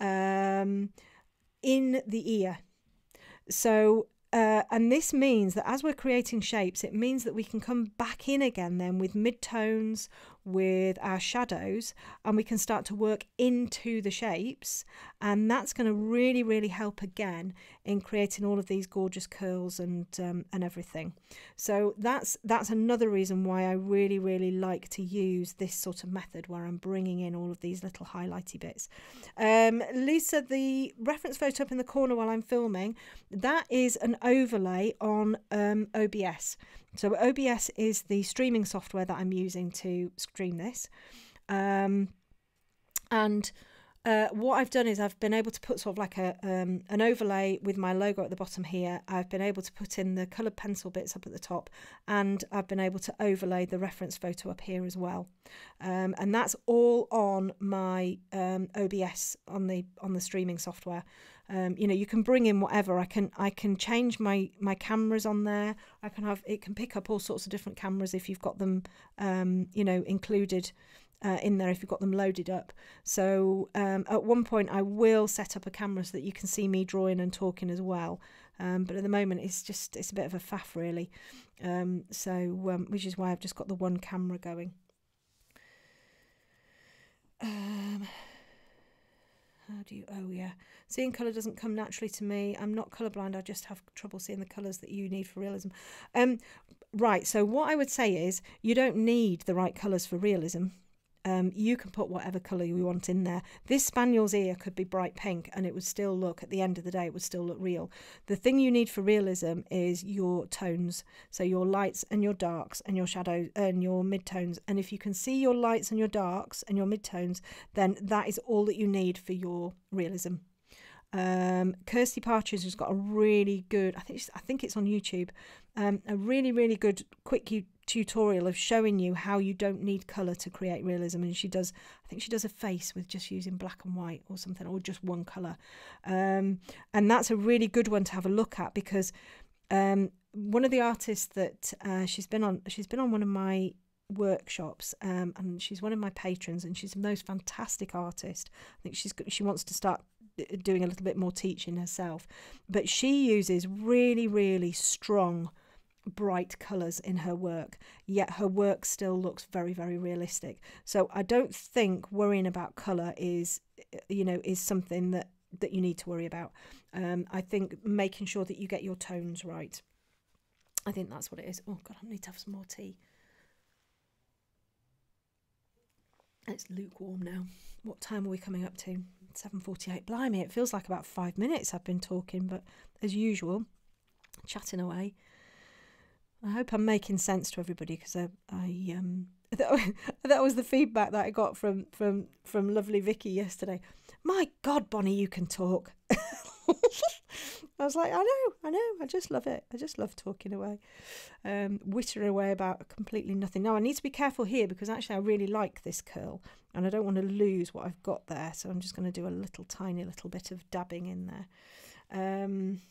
um in the ear. So uh, and this means that as we're creating shapes, it means that we can come back in again then with midtones, with our shadows, and we can start to work into the shapes, and that's going to really really help again in creating all of these gorgeous curls and um, and everything. So that's that's another reason why I really really like to use this sort of method where I'm bringing in all of these little highlighty bits. um, Lisa, the reference photo up in the corner while I'm filming, that is an overlay on um, O B S. So O B S is the streaming software that I'm using to stream this. Um, and uh, what I've done is I've been able to put sort of like a um, an overlay with my logo at the bottom here. I've been able to put in the coloured pencil bits up at the top, and I've been able to overlay the reference photo up here as well. Um, and that's all on my um, O B S on the on the streaming software. Um, you know, you can bring in whatever. I can I can change my my cameras on there. I can have it can pick up all sorts of different cameras if you've got them, um, you know, included uh, in there, if you've got them loaded up. So um, at one point I will set up a camera so that you can see me drawing and talking as well. Um, but at the moment it's just it's a bit of a faff, really. Um, so um, which is why I've just got the one camera going. Um, How do you, oh yeah, seeing colour doesn't come naturally to me. I'm not colourblind, I just have trouble seeing the colours that you need for realism. Um, right, so what I would say is you don't need the right colours for realism. Um, you can put whatever colour you want in there. This spaniel's ear could be bright pink and it would still look, at the end of the day, it would still look real. The thing you need for realism is your tones. So your lights and your darks and your shadows and your midtones. And if you can see your lights and your darks and your midtones, then that is all that you need for your realism. Um, Kirsty Partridge has got a really good, I think, I think it's on YouTube, um, a really, really good quick YouTube tutorial of showing you how you don't need colour to create realism, and she does I think she does a face with just using black and white or something, or just one colour, um, and that's a really good one to have a look at, because um, one of the artists that uh, she's been on she's been on one of my workshops, um, and she's one of my patrons, and she's the most fantastic artist. I think she's she wants to start doing a little bit more teaching herself, but she uses really, really strong, bright colours in her work, yet her work still looks very, very realistic. So I don't think worrying about colour is, you know, is something that, that you need to worry about. Um, I think making sure that you get your tones right. I think that's what it is. Oh God, I need to have some more tea. It's lukewarm now. What time are we coming up to? seven forty-eight. Blimey, it feels like about five minutes I've been talking, but as usual, chatting away. I hope I'm making sense to everybody, because I, I um, that, that was the feedback that I got from from from lovely Vicky yesterday. My God, Bonnie, you can talk. I was like, I know, I know, I just love it. I just love talking away, um, whittering away about completely nothing. Now I need to be careful here, because actually I really like this curl and I don't want to lose what I've got there. So I'm just going to do a little tiny little bit of dabbing in there. Um,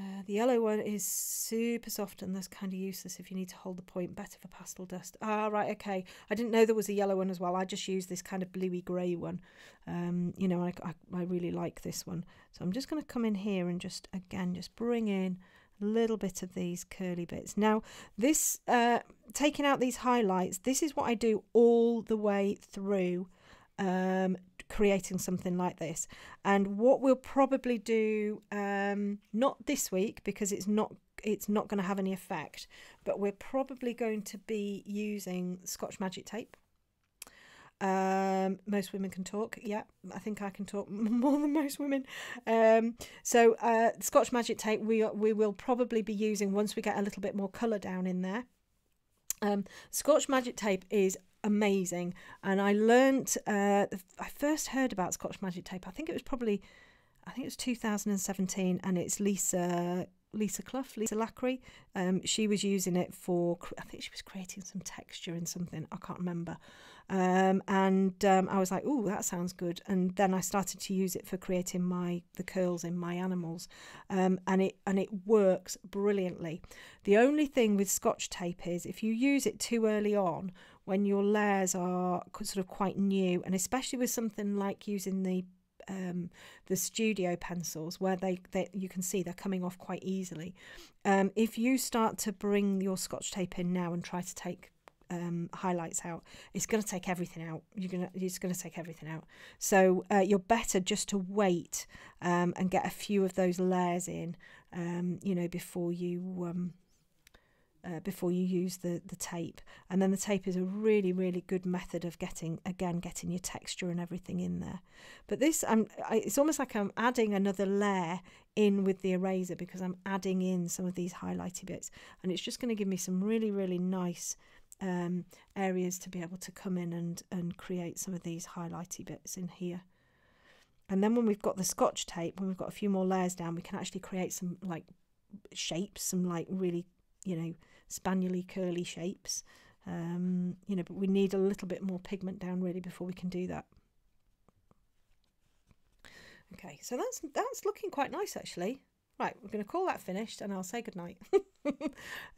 Uh, the yellow one is super soft, and that's kind of useless if you need to hold the point. Better for pastel dust. Ah, right, okay. I didn't know there was a yellow one as well. I just used this kind of bluey grey one. Um, you know, I, I, I really like this one. So I'm just going to come in here and just, again, just bring in a little bit of these curly bits. Now, this, uh, taking out these highlights, this is what I do all the way through um, creating something like this. And what we'll probably do, um not this week because it's not it's not going to have any effect, but we're probably going to be using Scotch Magic Tape. Um most women can talk. Yeah, I think I can talk more than most women. Um so uh Scotch Magic Tape we we will probably be using once we get a little bit more colour down in there. Um Scotch Magic Tape is amazing, and I learnt uh I first heard about Scotch Magic Tape, I think it was probably I think it was two thousand seventeen, and it's Lisa Lisa Clough, Lisa Lacry. Um she was using it for, I think she was creating some texture in something, I can't remember. Um and um I was like, oh, that sounds good, and then I started to use it for creating my the curls in my animals. Um and it and it works brilliantly. The only thing with Scotch tape is if you use it too early on, when your layers are sort of quite new, and especially with something like using the um, the studio pencils, where they, they you can see they're coming off quite easily. Um, if you start to bring your Scotch tape in now and try to take um, highlights out, it's going to take everything out. You're going to it's going to take everything out. So uh, you're better just to wait um, and get a few of those layers in, um, you know, before you. Um, Uh, before you use the the tape. And then the tape is a really really good method of getting again getting your texture and everything in there. But this I'm I, it's almost like I'm adding another layer in with the eraser, because I'm adding in some of these highlighty bits, and it's just going to give me some really really nice um areas to be able to come in and and create some of these highlighty bits in here. And then when we've got the Scotch tape, when we've got a few more layers down, we can actually create some like shapes, some like really, you know, spaniely curly shapes, um, you know, but we need a little bit more pigment down really before we can do that. Okay, so that's that's looking quite nice actually. Right, we're going to call that finished, and I'll say goodnight.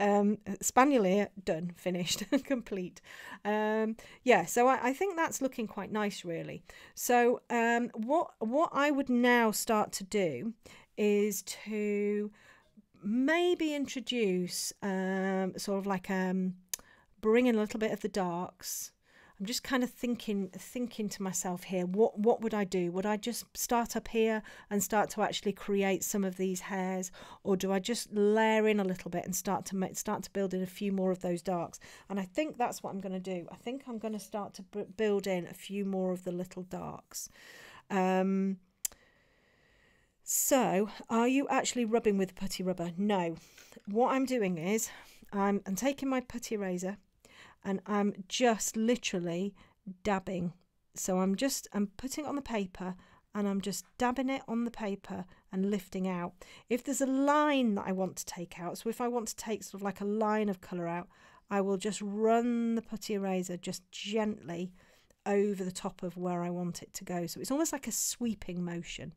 um, Spaniel here, done, finished, complete. Um, yeah, so I, I think that's looking quite nice really. So um, what what I would now start to do is to maybe introduce um sort of like um bring in a little bit of the darks. I'm just kind of thinking thinking to myself here, what what would I do? Would I just start up here and start to actually create some of these hairs, or do I just layer in a little bit and start to make, start to build in a few more of those darks? And I think that's what I'm going to do. I think I'm going to start to b build in a few more of the little darks. um So, are you actually rubbing with putty rubber? No. What I'm doing is I'm, I'm taking my putty razor and I'm just literally dabbing. So I'm just I'm putting it on the paper and I'm just dabbing it on the paper and lifting out. If there's a line that I want to take out, so if I want to take sort of like a line of colour out, I will just run the putty razor just gently over the top of where I want it to go. So it's almost like a sweeping motion.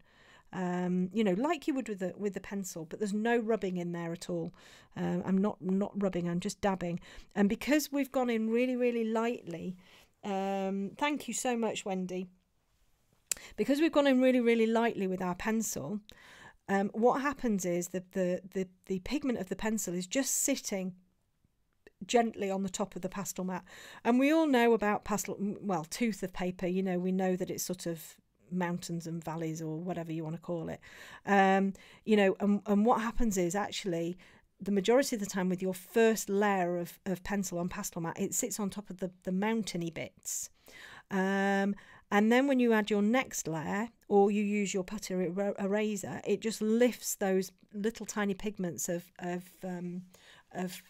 Um, you know, like you would with the with the pencil, but there's no rubbing in there at all. Um, I'm not not rubbing. I'm just dabbing. And because we've gone in really really lightly, um, thank you so much, Wendy. because we've gone in really, really lightly with our pencil, um, what happens is that the, the, the pigment of the pencil is just sitting gently on the top of the pastel mat. And we all know about pastel, well, tooth of paper, you know, we know that it's sort of mountains and valleys or whatever you want to call it. Um, you know, and, and what happens is actually the majority of the time with your first layer of, of pencil on pastel mat, it sits on top of the, the mountainy bits. Um, and then when you add your next layer or you use your putter eraser, it just lifts those little tiny pigments of, of, um, of,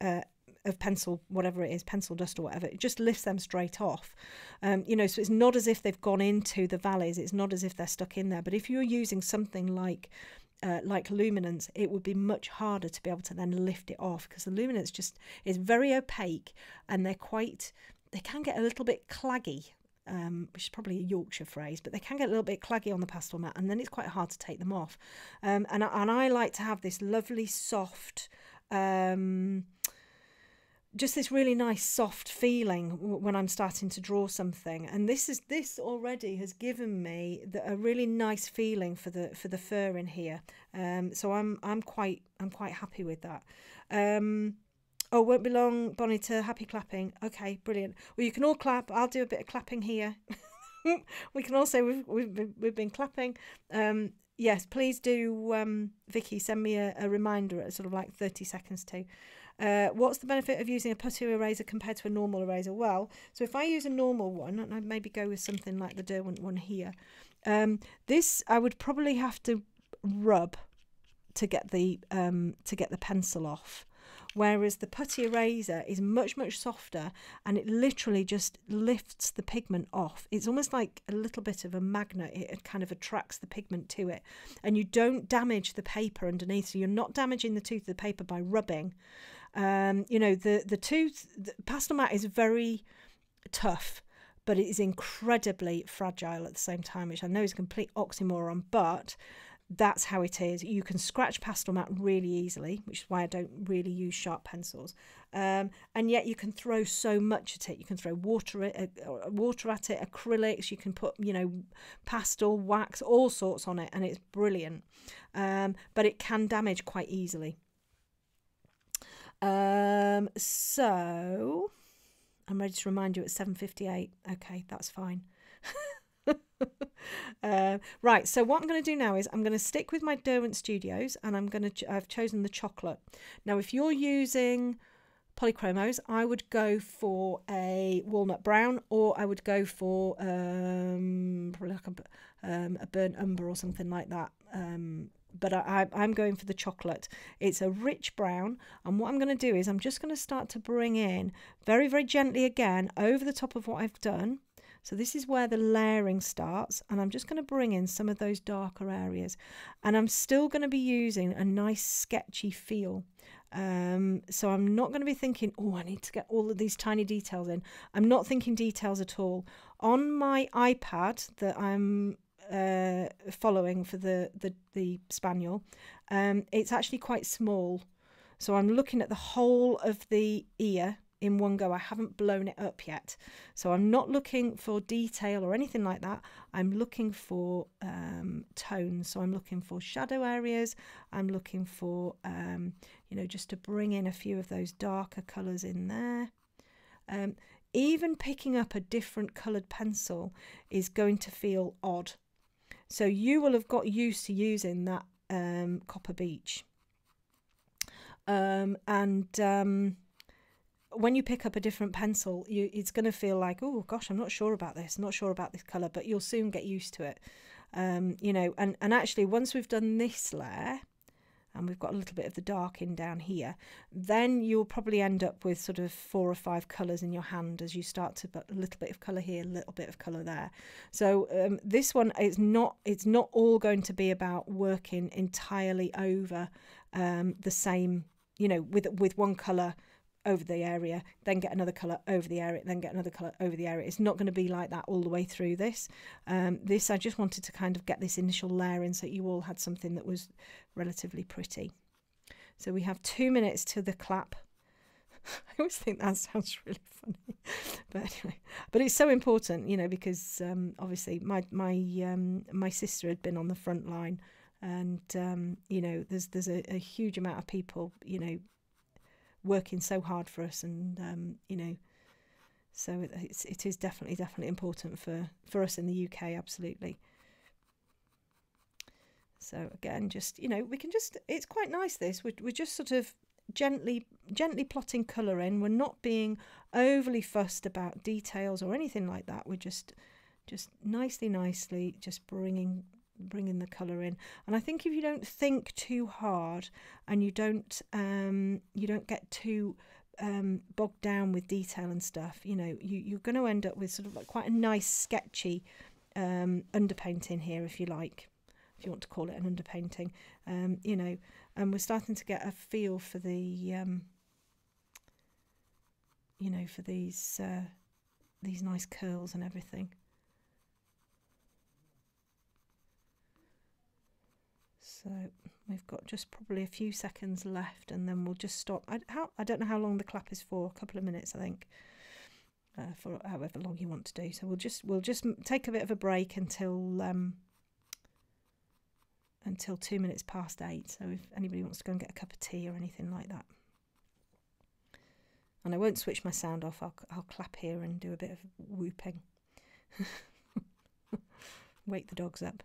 uh, of pencil, whatever it is, pencil dust or whatever, it just lifts them straight off. Um, you know, so it's not as if they've gone into the valleys. It's not as if they're stuck in there. But if you're using something like uh, like luminance, it would be much harder to be able to then lift it off, because the luminance just is very opaque, and they're quite, they can get a little bit claggy, um, which is probably a Yorkshire phrase, but they can get a little bit claggy on the pastel mat, and then it's quite hard to take them off. Um, and, and I like to have this lovely soft, um, just this really nice soft feeling when I'm starting to draw something, and this is this already has given me the, a really nice feeling for the for the fur in here. Um, so I'm I'm quite I'm quite happy with that. Um, oh, won't be long, Bonnie, to happy clapping. Okay, brilliant. Well, you can all clap. I'll do a bit of clapping here. We can also we've we've been, we've been clapping. Um, yes, please do, um, Vicky. Send me a, a reminder at sort of like thirty seconds too. Uh, what's the benefit of using a putter eraser compared to a normal eraser? Well, so if I use a normal one, and I'd maybe go with something like the Derwent one here, um, this I would probably have to rub to get the um, to get the pencil off. Whereas the putty eraser is much, much softer, and it literally just lifts the pigment off. It's almost like a little bit of a magnet. It kind of attracts the pigment to it, and you don't damage the paper underneath. So you're not damaging the tooth of the paper by rubbing. Um, you know, the, the tooth, the pastel mat is very tough, but it is incredibly fragile at the same time, which I know is a complete oxymoron, but that's how it is. You can scratch pastel mat really easily, which is why I don't really use sharp pencils. Um, and yet you can throw so much at it. You can throw water at, uh, water at it, acrylics. You can put, you know, pastel, wax, all sorts on it, and it's brilliant. Um, but it can damage quite easily. Um, so I'm ready to remind you at seven fifty-eight. Okay, that's fine. Uh, right, so what I'm going to do now is I'm going to stick with my Derwent Studios, and I'm going to ch I've chosen the chocolate. Now if you're using Polychromos, I would go for a walnut brown, or I would go for um, probably like a, um, a burnt umber or something like that, um, but I, I, I'm going for the chocolate. It's a rich brown, and what I'm going to do is I'm just going to start to bring in very, very gently again over the top of what I've done. So this is where the layering starts, and I'm just going to bring in some of those darker areas, and I'm still going to be using a nice sketchy feel. Um, so I'm not going to be thinking, oh, I need to get all of these tiny details in. I'm not thinking details at all. On my iPad that I'm uh, following for the, the, the Spaniel, um, it's actually quite small. So I'm looking at the whole of the ear in one go. I haven't blown it up yet, so I'm not looking for detail or anything like that. I'm looking for um, tones, so I'm looking for shadow areas. I'm looking for um, you know, just to bring in a few of those darker colours in there. Um, even picking up a different coloured pencil is going to feel odd, so you will have got used to using that um, Copper Beach, um, and um, when you pick up a different pencil, you, it's going to feel like, oh gosh, I'm not sure about this, not sure about this colour, but you'll soon get used to it. Um, you know, and, and actually once we've done this layer, and we've got a little bit of the dark in down here, then you'll probably end up with sort of four or five colours in your hand as you start to put a little bit of colour here, a little bit of colour there. So um, this one is not, it's not all going to be about working entirely over um, the same, you know, with, with one colour over the area, then get another colour over the area, then get another colour over the area. It's not going to be like that all the way through this. Um, this, I just wanted to kind of get this initial layer in so you all had something that was relatively pretty. So we have two minutes to the clap. I always think that sounds really funny. But anyway, But it's so important, you know, because um, obviously my my um, my sister had been on the front line, and um, you know, there's there's a, a huge amount of people, you know, working so hard for us, and um, you know, so it's it is definitely definitely important for for us in the U K, absolutely. So again, just, you know, we can just, it's quite nice this, we're, we're just sort of gently gently plotting colour in. We're not being overly fussed about details or anything like that. We're just just nicely nicely just bringing bringing the colour in. And I think if you don't think too hard, and you don't um you don't get too um bogged down with detail and stuff, you know, you you're going to end up with sort of like quite a nice sketchy um underpainting here, if you like, if you want to call it an underpainting, um, you know. And we're starting to get a feel for the, um, you know, for these uh, these nice curls and everything. So we've got just probably a few seconds left, and then we'll just stop. I, how, I don't know how long the clap is for. A couple of minutes, I think, uh, for however long you want to do. So we'll just we'll just take a bit of a break until. Um, until two minutes past eight. So if anybody wants to go and get a cup of tea or anything like that. And I won't switch my sound off. I'll, I'll clap here and do a bit of whooping. Wake the dogs up.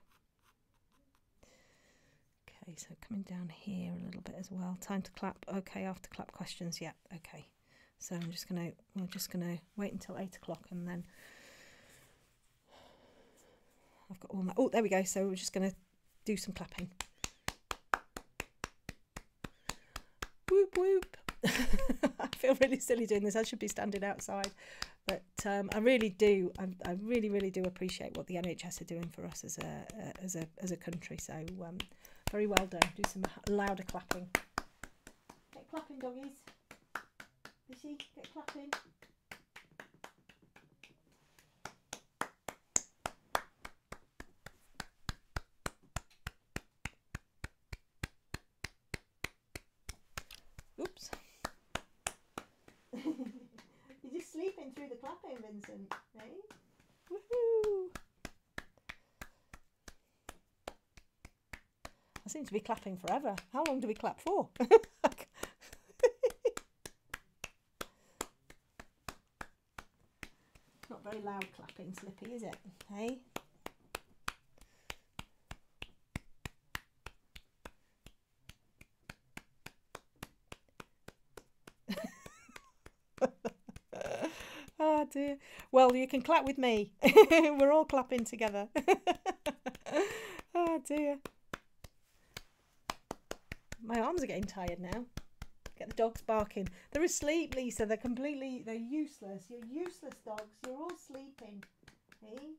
Okay, so coming down here a little bit as well. Time to clap. Okay, after clap questions. Yeah, okay. So I'm just going to, we're just going to wait until eight o'clock, and then I've got all my, oh, there we go. So we're just going to do some clapping. Whoop whoop. I feel really silly doing this. I should be standing outside, but um, I really do. I, I really, really do appreciate what the N H S are doing for us as a uh, as a as a country. So um, very well done. Do some louder clapping. Get clapping, doggies. Missy, get clapping. Oops. You're just sleeping through the clapping, Vincent, eh? Woohoo! I seem to be clapping forever. How long do we clap for? Not very loud clapping, Slippy, is it? Hey? Dear. Well, you can clap with me. We're all clapping together. Oh dear. My arms are getting tired now. Get the dogs barking. They're asleep, Lisa. They're completely, they're useless. You're useless dogs. You're all sleeping. Hey?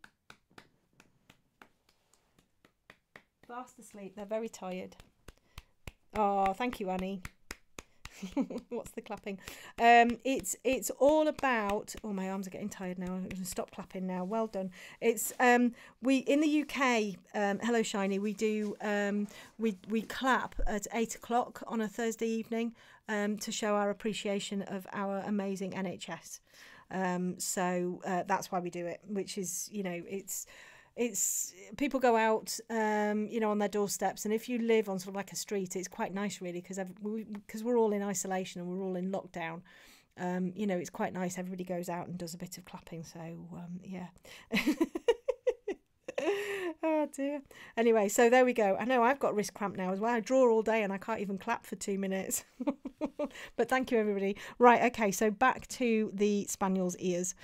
Fast asleep. They're very tired. Oh, thank you, Annie. What's the clapping? Um, it's it's all about. Oh, my arms are getting tired now. I'm going to stop clapping now. Well done. It's um, we in the U K. Um, hello, Shiny. We do um, we we clap at eight o'clock on a Thursday evening um, to show our appreciation of our amazing N H S. Um, so uh, that's why we do it. Which is, you know, it's. It's people go out, um, you know, on their doorsteps, and if you live on sort of like a street, it's quite nice, really, because because we're all in isolation and we're all in lockdown. Um, you know, it's quite nice. Everybody goes out and does a bit of clapping. So um, yeah. Oh dear. Anyway, so there we go. I know I've got wrist cramp now as well. I draw all day and I can't even clap for two minutes. But thank you, everybody. Right. Okay. So back to the spaniel's ears.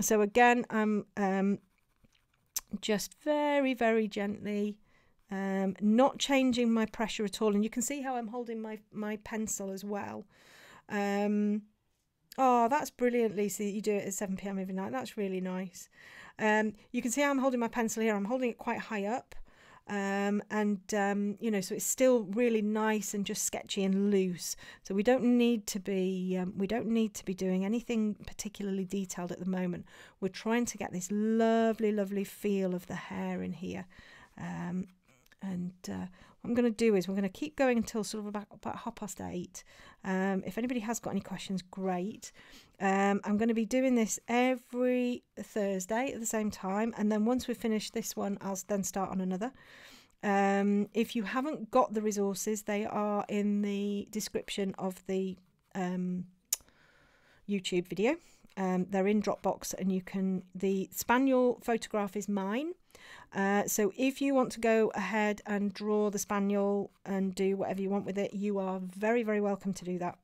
So again, I'm. Um, um, just very very gently, um not changing my pressure at all, and you can see how I'm holding my my pencil as well. Um oh, that's brilliant, Lisa, that you do it at seven p m every night. That's really nice. Um you can see how I'm holding my pencil here. I'm holding it quite high up, um and um you know, so it's still really nice and just sketchy and loose. So we don't need to be um, we don't need to be doing anything particularly detailed at the moment. We're trying to get this lovely lovely feel of the hair in here, um And uh, what I'm going to do is we're going to keep going until sort of about, about half past eight. Um, if anybody has got any questions, great. Um, I'm going to be doing this every Thursday at the same time. And then once we've finished this one, I'll then start on another. Um, if you haven't got the resources, they are in the description of the um, YouTube video. Um, they're in Dropbox, and you can, the Spaniel photograph is mine. Uh, so if you want to go ahead and draw the Spaniel and do whatever you want with it, you are very, very welcome to do that.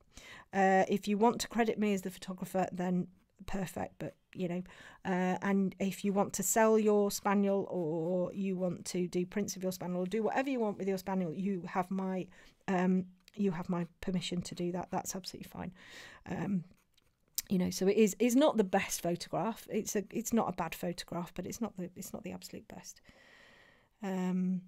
Uh, if you want to credit me as the photographer, then perfect. But, you know, uh, and if you want to sell your Spaniel, or you want to do prints of your Spaniel, or do whatever you want with your Spaniel, you have my, um, you have my permission to do that. That's absolutely fine. Um, You know, so it is is not the best photograph. It's a it's not a bad photograph, but it's not the it's not the absolute best. Um,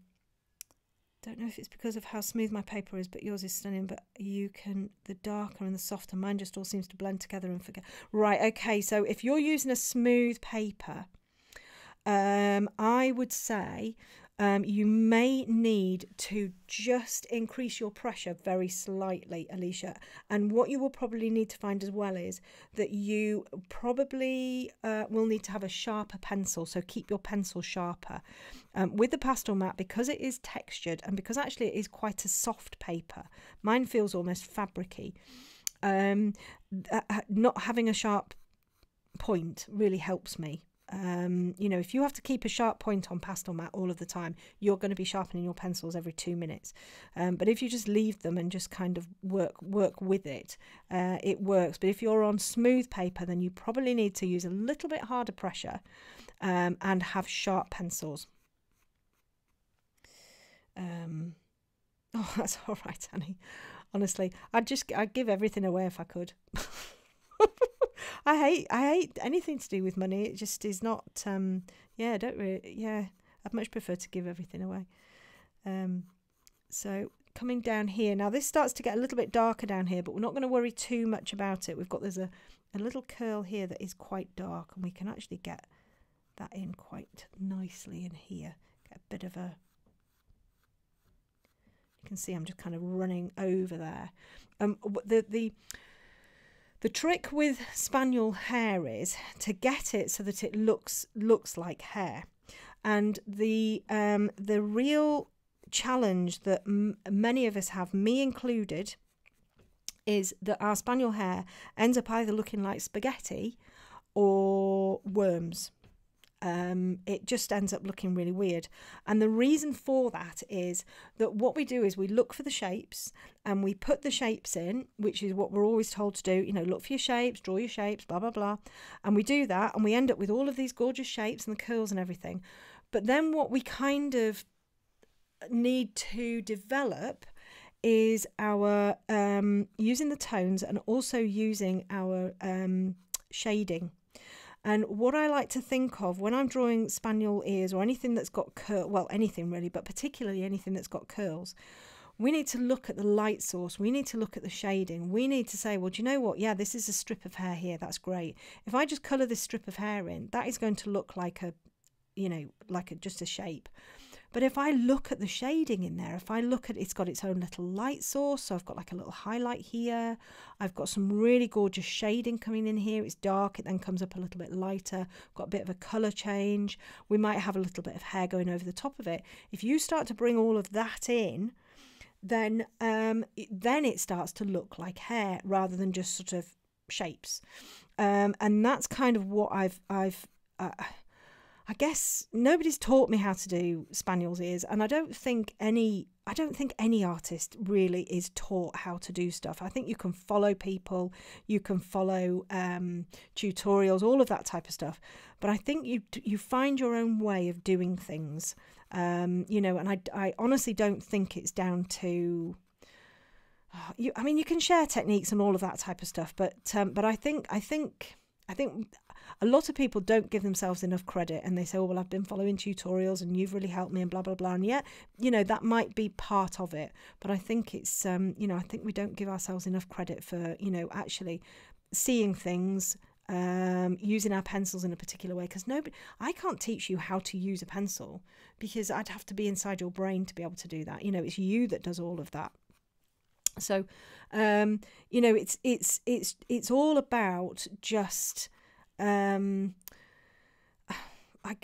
don't know if it's because of how smooth my paper is, but yours is stunning. But you can, the darker and the softer, mine just all seems to blend together and forget. Right, okay. So if you're using a smooth paper, um, I would say um, you may need to just increase your pressure very slightly, Alicia. And what you will probably need to find as well is that you probably uh, will need to have a sharper pencil. So keep your pencil sharper. Um, with the pastel mat, because it is textured and because actually it is quite a soft paper, mine feels almost fabricy. Um, not having a sharp point really helps me. Um, you know, if you have to keep a sharp point on pastel mat all of the time, you're going to be sharpening your pencils every two minutes. Um, but if you just leave them and just kind of work work with it, uh, it works. But if you're on smooth paper, then you probably need to use a little bit harder pressure um, and have sharp pencils. Um, oh, that's all right, Annie. Honestly, I'd just I'd give everything away if I could. I hate I hate anything to do with money. It just is not. Um, yeah, I don't really. Yeah, I'd much prefer to give everything away. Um, so coming down here now, this starts to get a little bit darker down here, but we're not going to worry too much about it. We've got there's a a little curl here that is quite dark, and we can actually get that in quite nicely in here. Get a bit of a. You can see I'm just kind of running over there. Um, the the. The trick with Spaniel hair is to get it so that it looks looks like hair, and the um, the real challenge that m many of us have, me included, is that our Spaniel hair ends up either looking like spaghetti or worms. Um, it just ends up looking really weird. And the reason for that is that what we do is we look for the shapes and we put the shapes in, which is what we're always told to do. You know, look for your shapes, draw your shapes, blah, blah, blah. And we do that and we end up with all of these gorgeous shapes and the curls and everything. But then what we kind of need to develop is our um, using the tones and also using our um, shading. And what I like to think of when I'm drawing Spaniel ears or anything that's got curl, well, anything really, but particularly anything that's got curls, we need to look at the light source. We need to look at the shading. We need to say, well, do you know what? Yeah, this is a strip of hair here. That's great. If I just colour this strip of hair in, that is going to look like a, you know, like a, just a shape. But if I look at the shading in there, if I look at, it's got its own little light source. So I've got like a little highlight here. I've got some really gorgeous shading coming in here. It's dark. It then comes up a little bit lighter. Got a bit of a colour change. We might have a little bit of hair going over the top of it. If you start to bring all of that in, then, um, then it starts to look like hair rather than just sort of shapes. Um, and that's kind of what I've, I've, uh, I guess nobody's taught me how to do Spaniel's ears, and I don't think any I don't think any artist really is taught how to do stuff. I think you can follow people, you can follow um, tutorials, all of that type of stuff. But I think you you find your own way of doing things, um, you know. And I I honestly don't think it's down to oh, you. I mean, you can share techniques and all of that type of stuff, but um, but I think I think I think. A lot of people don't give themselves enough credit and they say, oh, well, I've been following tutorials and you've really helped me and blah, blah, blah. And yet, you know, that might be part of it. But I think it's, um, you know, I think we don't give ourselves enough credit for, you know, actually seeing things um, using our pencils in a particular way, because nobody, I can't teach you how to use a pencil, because I'd have to be inside your brain to be able to do that. You know, it's you that does all of that. So, um, you know, it's it's it's it's all about just, um, I,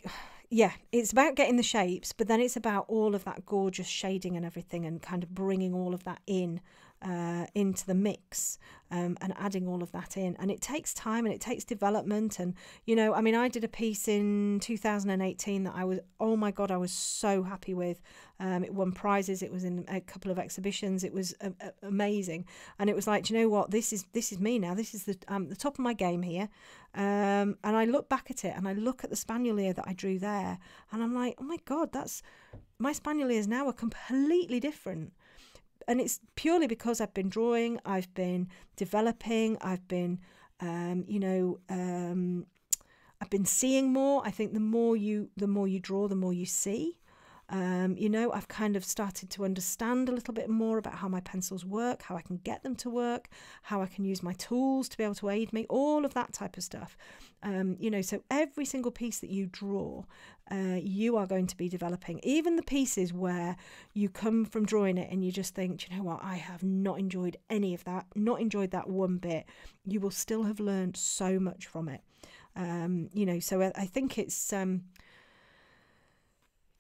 yeah, it's about getting the shapes, but then it's about all of that gorgeous shading and everything, and kind of bringing all of that in, uh, into the mix, um, and adding all of that in. And it takes time, and it takes development. And you know, I mean, I did a piece in two thousand eighteen that I was, oh my God, I was so happy with. Um, it won prizes. It was in a couple of exhibitions. It was uh, amazing, and it was like, do you know what? This is this is me now. This is the um, the top of my game here. Um, and I look back at it, and I look at the spaniel ear that I drew there, and I'm like, oh my God, that's my spaniel ears now are completely different. And it's purely because I've been drawing, I've been developing, I've been, um, you know. Um, I've been seeing more. I think the more you the more you draw, the more you see. Um, you know, I've kind of started to understand a little bit more about how my pencils work, how I can get them to work, how I can use my tools to be able to aid me, all of that type of stuff. Um, you know, so every single piece that you draw, uh, you are going to be developing. Even the pieces where you come from drawing it and you just think, do you know what, I have not enjoyed any of that, not enjoyed that one bit, you will still have learned so much from it. Um, you know, so I, I think it's... Um,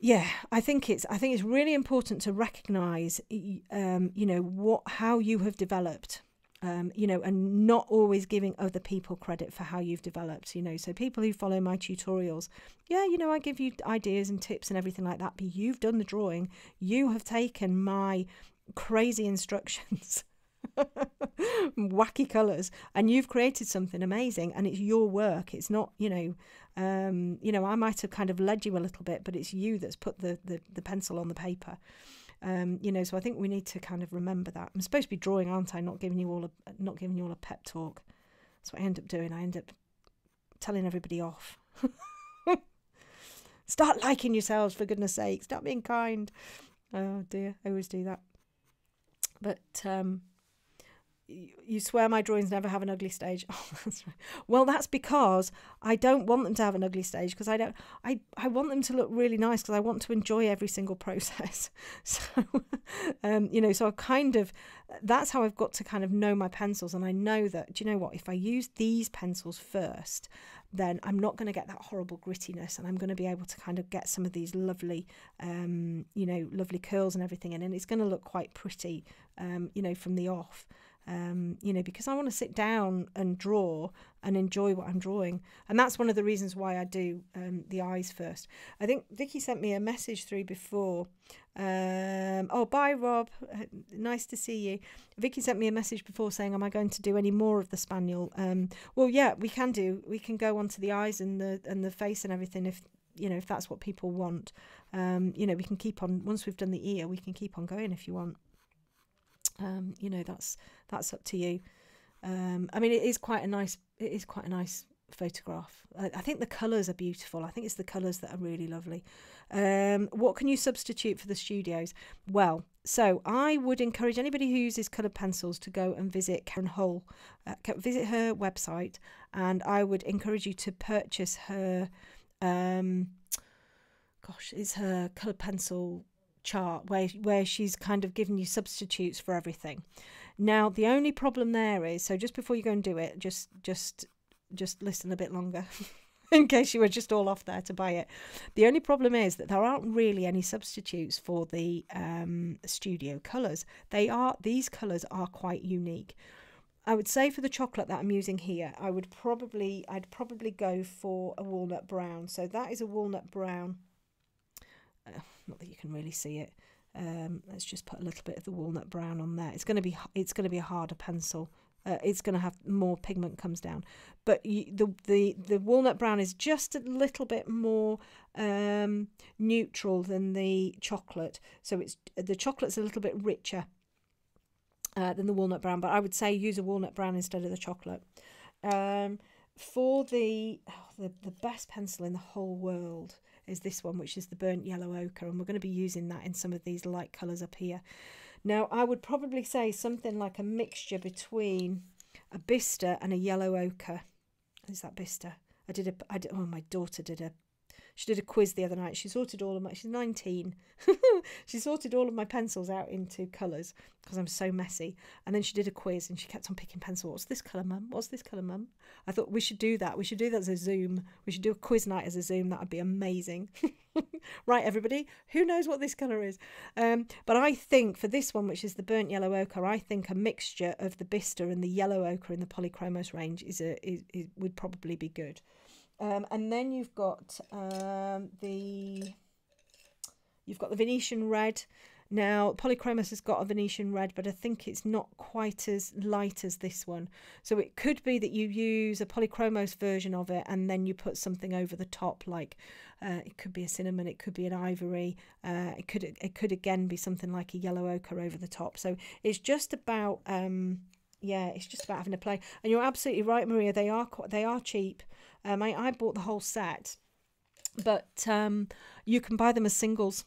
Yeah, I think it's I think it's really important to recognise, um, you know, what how you have developed, um, you know, and not always giving other people credit for how you've developed, you know. So people who follow my tutorials, yeah, you know, I give you ideas and tips and everything like that, but you've done the drawing, you have taken my crazy instructions, wacky colours, and you've created something amazing, and it's your work. It's not, you know. Um, you know, I might have kind of led you a little bit, but it's you that's put the, the, the pencil on the paper. Um, you know, so I think we need to kind of remember that. I'm supposed to be drawing, aren't I? Not giving you all a not giving you all a pep talk. That's what I end up doing. I end up telling everybody off. Start liking yourselves, for goodness sake. Start being kind. Oh dear, I always do that. But um you swear my drawings never have an ugly stage. Oh, that's right. Well, that's because I don't want them to have an ugly stage, because I don't. I I want them to look really nice, because I want to enjoy every single process. So, um, you know, so I kind of that's how I've got to kind of know my pencils, and I know that. Do you know what? If I use these pencils first, then I'm not going to get that horrible grittiness, and I'm going to be able to kind of get some of these lovely, um, you know, lovely curls and everything in, and it's going to look quite pretty, um, you know, from the off. Um, you know, because I want to sit down and draw and enjoy what I'm drawing. And that's one of the reasons why I do um, the eyes first. I think Vicky sent me a message through before. Um, oh, bye, Rob. Nice to see you. Vicky sent me a message before saying, am I going to do any more of the spaniel? Um, well, yeah, we can do. We can go on to the eyes and the, and the face and everything if, you know, if that's what people want. Um, you know, we can keep on, once we've done the ear, we can keep on going if you want. Um, you know, that's that's up to you. Um, I mean, it is quite a nice it is quite a nice photograph. I, I think the colours are beautiful. I think it's the colours that are really lovely. Um, what can you substitute for the studios? Well, so I would encourage anybody who uses coloured pencils to go and visit Karen Hull, uh, visit her website, and I would encourage you to purchase her. Um, gosh, it's her coloured pencil chart where where she's kind of given you substitutes for everything. Now the only problem there is, so just before you go and do it, just just just listen a bit longer in case you were just all off there to buy it. The only problem is that there aren't really any substitutes for the um studio colors. They are these colors are quite unique. I would say for the chocolate that I'm using here, I would probably I'd probably go for a walnut brown. So that is a walnut brown. Uh, not that you can really see it. Um, let's just put a little bit of the walnut brown on there. It's going to be it's going to be a harder pencil. Uh, it's going to have more pigment comes down, but you, the the the walnut brown is just a little bit more um, neutral than the chocolate. So it's the chocolate's a little bit richer uh, than the walnut brown. But I would say use a walnut brown instead of the chocolate. Um, for the, oh, the the best pencil in the whole world is this one, which is the burnt yellow ochre, and we're going to be using that in some of these light colours up here. Now I would probably say something like a mixture between a bistre and a yellow ochre is that Bista? I did a, I did, oh, my daughter did a, she did a quiz the other night. She sorted all of my, she's nineteen. She sorted all of my pencils out into colours because I'm so messy. And then she did a quiz and she kept on picking pencils. What's this colour, mum? What's this colour, mum? I thought we should do that. We should do that as a Zoom. We should do a quiz night as a Zoom. That would be amazing. Right, everybody, who knows what this colour is? Um, but I think for this one, which is the burnt yellow ochre, I think a mixture of the Bista and the yellow ochre in the Polychromos range is a is, is would probably be good. Um, and then you've got um, the you've got the Venetian red. Now Polychromos has got a Venetian red, but I think it's not quite as light as this one. So it could be that you use a Polychromos version of it, and then you put something over the top, like uh, it could be a cinnamon, it could be an ivory, uh, it could it could again be something like a yellow ochre over the top. So it's just about um, yeah, it's just about having a play. And you're absolutely right, Maria. They are quite, they are cheap. Um, I, I bought the whole set, but um, you can buy them as singles.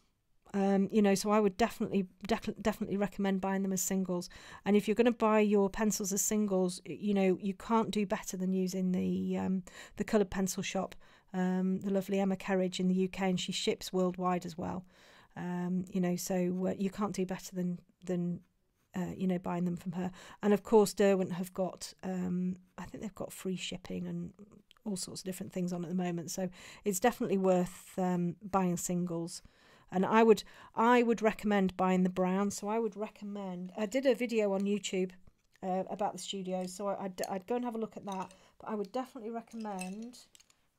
Um, you know, so I would definitely, def definitely recommend buying them as singles. And if you're going to buy your pencils as singles, you know, you can't do better than using the um, the coloured pencil shop, um, the lovely Emma Kerridge in the U K, and she ships worldwide as well. Um, you know, so uh, you can't do better than than. Uh, you know, buying them from her. And of course Derwent have got um I think they've got free shipping and all sorts of different things on at the moment, so it's definitely worth um buying singles. And I would I would recommend buying the brown. So I would recommend, I did a video on YouTube uh, about the studios, so I, I'd, I'd go and have a look at that, but I would definitely recommend,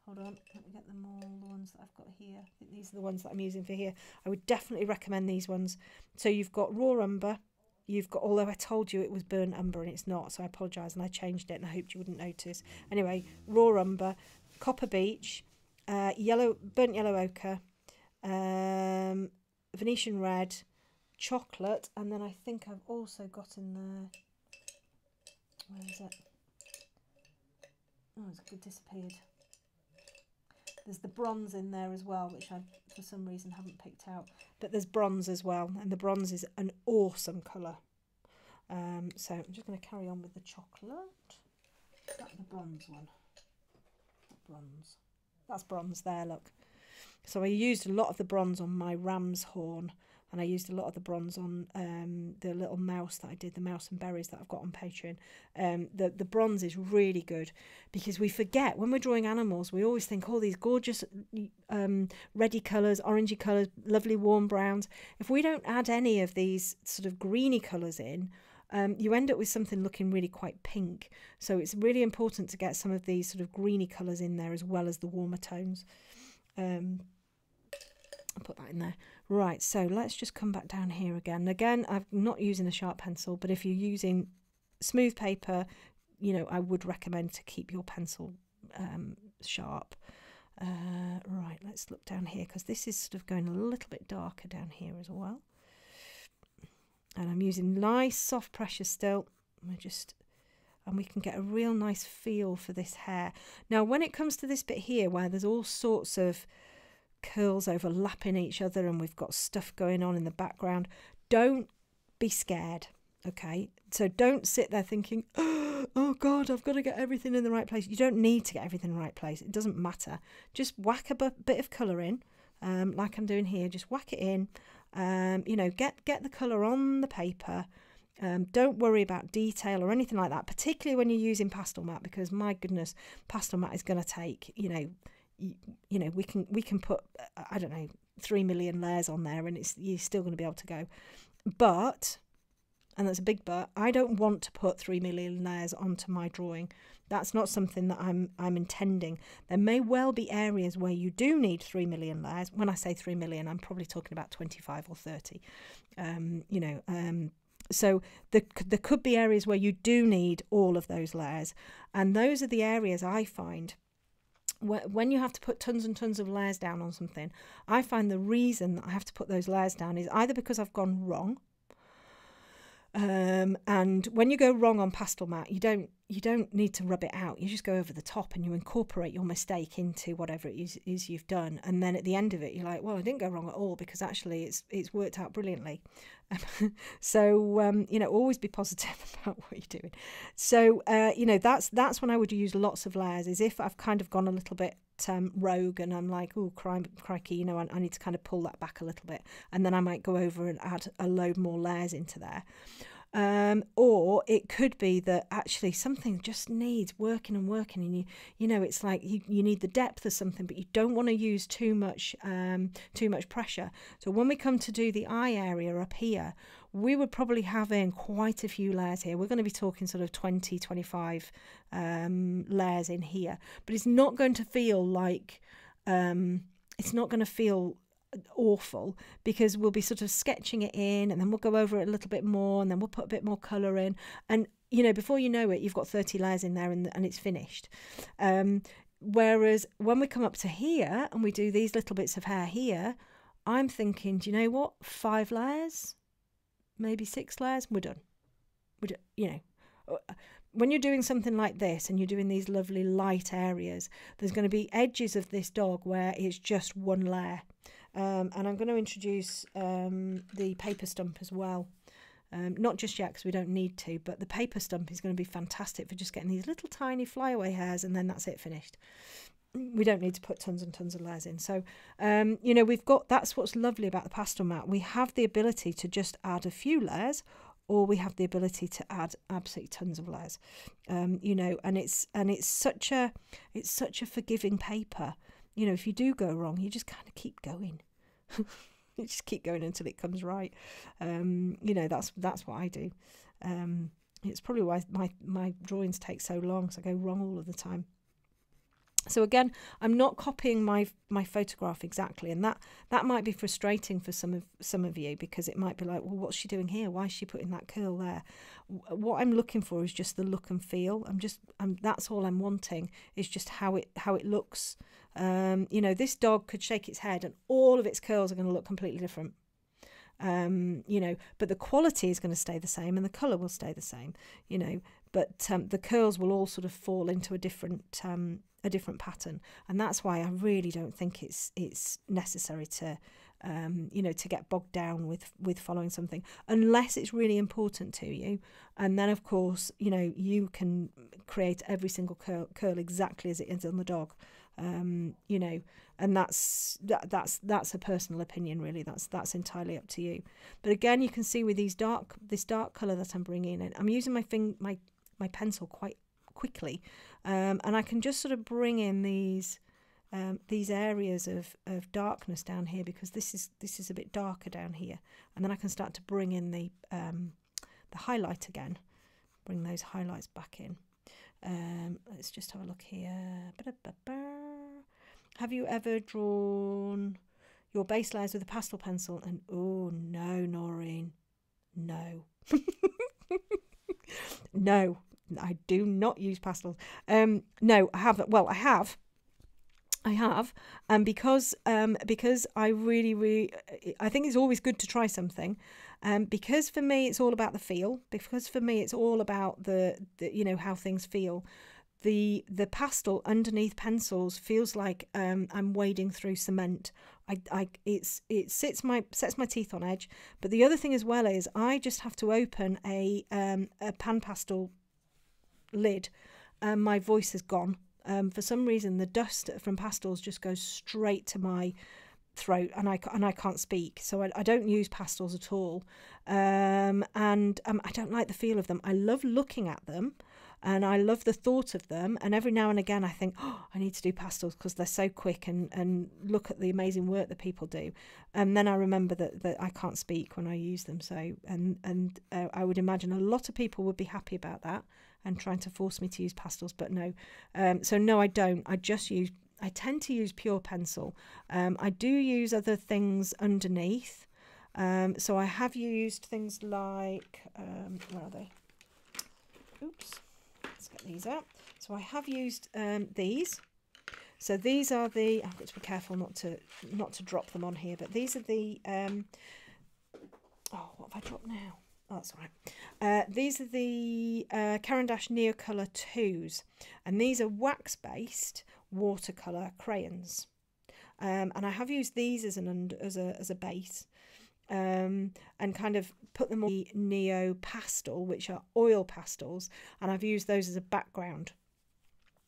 hold on, let me get them all, the ones that I've got here. I think these are the ones that I'm using for here. I would definitely recommend these ones. So you've got raw umber. You've got, although I told you it was burnt umber and it's not, so I apologise and I changed it and I hoped you wouldn't notice. Anyway, raw umber, copper beech, uh, yellow, burnt yellow ochre, um, Venetian red, chocolate, and then I think I've also got in there, where is it? Oh, it's disappeared. There's the bronze in there as well, which I, for some reason, haven't picked out. But there's bronze as well, and the bronze is an awesome colour. Um, so I'm just going to carry on with the chocolate. Is that the bronze one? Bronze. That's bronze there, look. So I used a lot of the bronze on my ram's horn, and I used a lot of the bronze on um, the little mouse that I did, the mouse and berries that I've got on Patreon. Um, the, the bronze is really good because we forget when we're drawing animals, we always think, oh, these gorgeous um, reddy colours, orangey colours, lovely warm browns. If we don't add any of these sort of greeny colours in, um, you end up with something looking really quite pink. So it's really important to get some of these sort of greeny colours in there as well as the warmer tones. Um, I'll put that in there. Right, so let's just come back down here again. Again, I'm not using a sharp pencil, but if you're using smooth paper, you know, I would recommend to keep your pencil um, sharp. Uh, right, let's look down here because this is sort of going a little bit darker down here as well. And I'm using nice soft pressure still. I just, and we can get a real nice feel for this hair. Now, when it comes to this bit here where there's all sorts of curls overlapping each other and we've got stuff going on in the background, don't be scared, okay? So don't sit there thinking, oh god, I've got to get everything in the right place. You don't need to get everything in the right place. It doesn't matter. Just whack a bit of colour in, um, like I'm doing here. Just whack it in, um, you know, get get the colour on the paper. Um, don't worry about detail or anything like that, particularly when you're using Pastelmat, because my goodness, Pastelmat is going to take, you know, You, you know, we can we can put, I don't know, three million layers on there and it's, you're still going to be able to go. But, and that's a big but, I don't want to put three million layers onto my drawing. That's not something that I'm I'm intending. There may well be areas where you do need three million layers. When I say three million, I'm probably talking about twenty-five or thirty, um, you know. Um, so the, there could be areas where you do need all of those layers. And those are the areas I find when you have to put tons and tons of layers down on something, I find the reason that I have to put those layers down is either because I've gone wrong, Um, and when you go wrong on Pastelmat, you don't you don't need to rub it out. You just go over the top and you incorporate your mistake into whatever it is, is you've done. And then at the end of it, you're like, well, I didn't go wrong at all, because actually it's it's worked out brilliantly. So um, you know, always be positive about what you're doing. So uh, you know, that's that's when I would use lots of layers. Is if I've kind of gone a little bit um, rogue and I'm like, oh, crikey, you know, I, I need to kind of pull that back a little bit, and then I might go over and add a load more layers into there. Um, or it could be that actually something just needs working and working, and you you know, it's like you, you need the depth of something, but you don't want to use too much um, too much pressure. So when we come to do the eye area up here, we would probably have in quite a few layers here. We're going to be talking sort of twenty, twenty-five um, layers in here, but it's not going to feel like um, it's not going to feel awful, because we'll be sort of sketching it in, and then we'll go over it a little bit more, and then we'll put a bit more colour in, and you know, before you know it, you've got thirty layers in there, and, and it's finished. Um, whereas when we come up to here and we do these little bits of hair here, I'm thinking, do you know what, five layers, maybe six layers, we're done. We're do, you know, when you're doing something like this and you're doing these lovely light areas, there's going to be edges of this dog where it's just one layer. Um, and I'm going to introduce um, the paper stump as well. Um, not just yet, because we don't need to, but the paper stump is going to be fantastic for just getting these little tiny flyaway hairs, and then that's it, finished. We don't need to put tons and tons of layers in. So, um, you know, we've got, that's what's lovely about the Pastelmat. We have the ability to just add a few layers, or we have the ability to add absolutely tons of layers. Um, you know, and it's and it's such a it's such a forgiving paper. You know, if you do go wrong, you just kind of keep going. You just keep going until it comes right. Um, you know, that's that's what I do. Um, it's probably why my, my drawings take so long, because I go wrong all of the time. So again, I'm not copying my my photograph exactly, and that that might be frustrating for some of some of you, because it might be like, well, what's she doing here? Why is she putting that curl there? What I'm looking for is just the look and feel. I'm just I'm that's all I'm wanting, is just how it how it looks. Um, you know, this dog could shake its head and all of its curls are going to look completely different. Um, you know, but the quality is going to stay the same, and the colour will stay the same. You know, but um, the curls will all sort of fall into a different. Um, A different pattern, and that's why I really don't think it's it's necessary to um you know, to get bogged down with with following something, unless it's really important to you, and then of course, you know, you can create every single curl, curl exactly as it is on the dog. Um you know, and that's that, that's that's a personal opinion, really. That's that's entirely up to you. But again, you can see with these dark this dark color that I'm bringing in, I'm using my thing my my pencil quite quickly, um, and I can just sort of bring in these um, these areas of, of darkness down here, because this is this is a bit darker down here, and then I can start to bring in the um, the highlight again, bring those highlights back in. Um, let's just have a look here. Have you ever drawn your base layers with a pastel pencil? And oh no, Noreen, no, no. I do not use pastels. Um, no, I haven't. Well, I have. I have, and um, because um, because I really, really, I think it's always good to try something. Um, because for me, it's all about the feel. Because for me, it's all about the, the you know, how things feel. The the pastel underneath pencils feels like um, I'm wading through cement. I, I it's it sits my sets my teeth on edge. But the other thing as well is I just have to open a um, a pan pastel lid, um, my voice has gone. Um, for some reason, the dust from pastels just goes straight to my throat, and I and I can't speak. So I, I don't use pastels at all, um, and um, I don't like the feel of them. I love looking at them, and I love the thought of them. And every now and again, I think, oh, I need to do pastels, because they're so quick, and and look at the amazing work that people do. And then I remember that that I can't speak when I use them. So and and uh, I would imagine a lot of people would be happy about that, and trying to force me to use pastels, but no. Um, so no, I don't. I just use, I tend to use pure pencil. Um, I do use other things underneath. Um, so I have used things like, um, where are they? Oops, let's get these out. So I have used um, these. So these are the, I've got to be careful not to not to drop them on here, but these are the, um, oh, what have I dropped now? Oh, that's all right. Uh, these are the uh, Caran d'Ache Neocolor twos, and these are wax-based watercolor crayons. Um, and I have used these as an under, as a as a base, um, and kind of put them on the Neo Pastel, which are oil pastels, and I've used those as a background,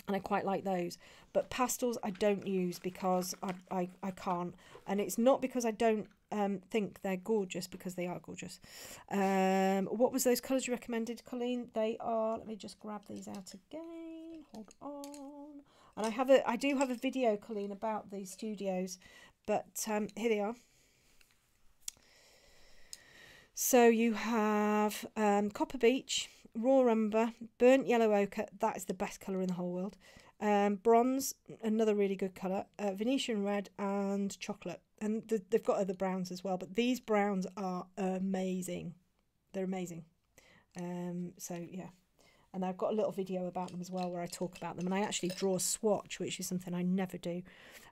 and I quite like those. But pastels I don't use because I I, I can't, and it's not because I don't um, think they're gorgeous, because they are gorgeous. Um, what was those colours you recommended, Colleen? They are. Let me just grab these out again. Hold on. And I have a, I do have a video, Colleen, about these studios, but um, here they are. So you have um, Copper Beach, Raw Umber, Burnt Yellow Ochre. That is the best colour in the whole world. Um, bronze, another really good colour. Uh, Venetian Red and Chocolate. And th they've got other browns as well, but these browns are amazing. They're amazing. Um, so, yeah. And I've got a little video about them as well where I talk about them. And I actually draw a swatch, which is something I never do.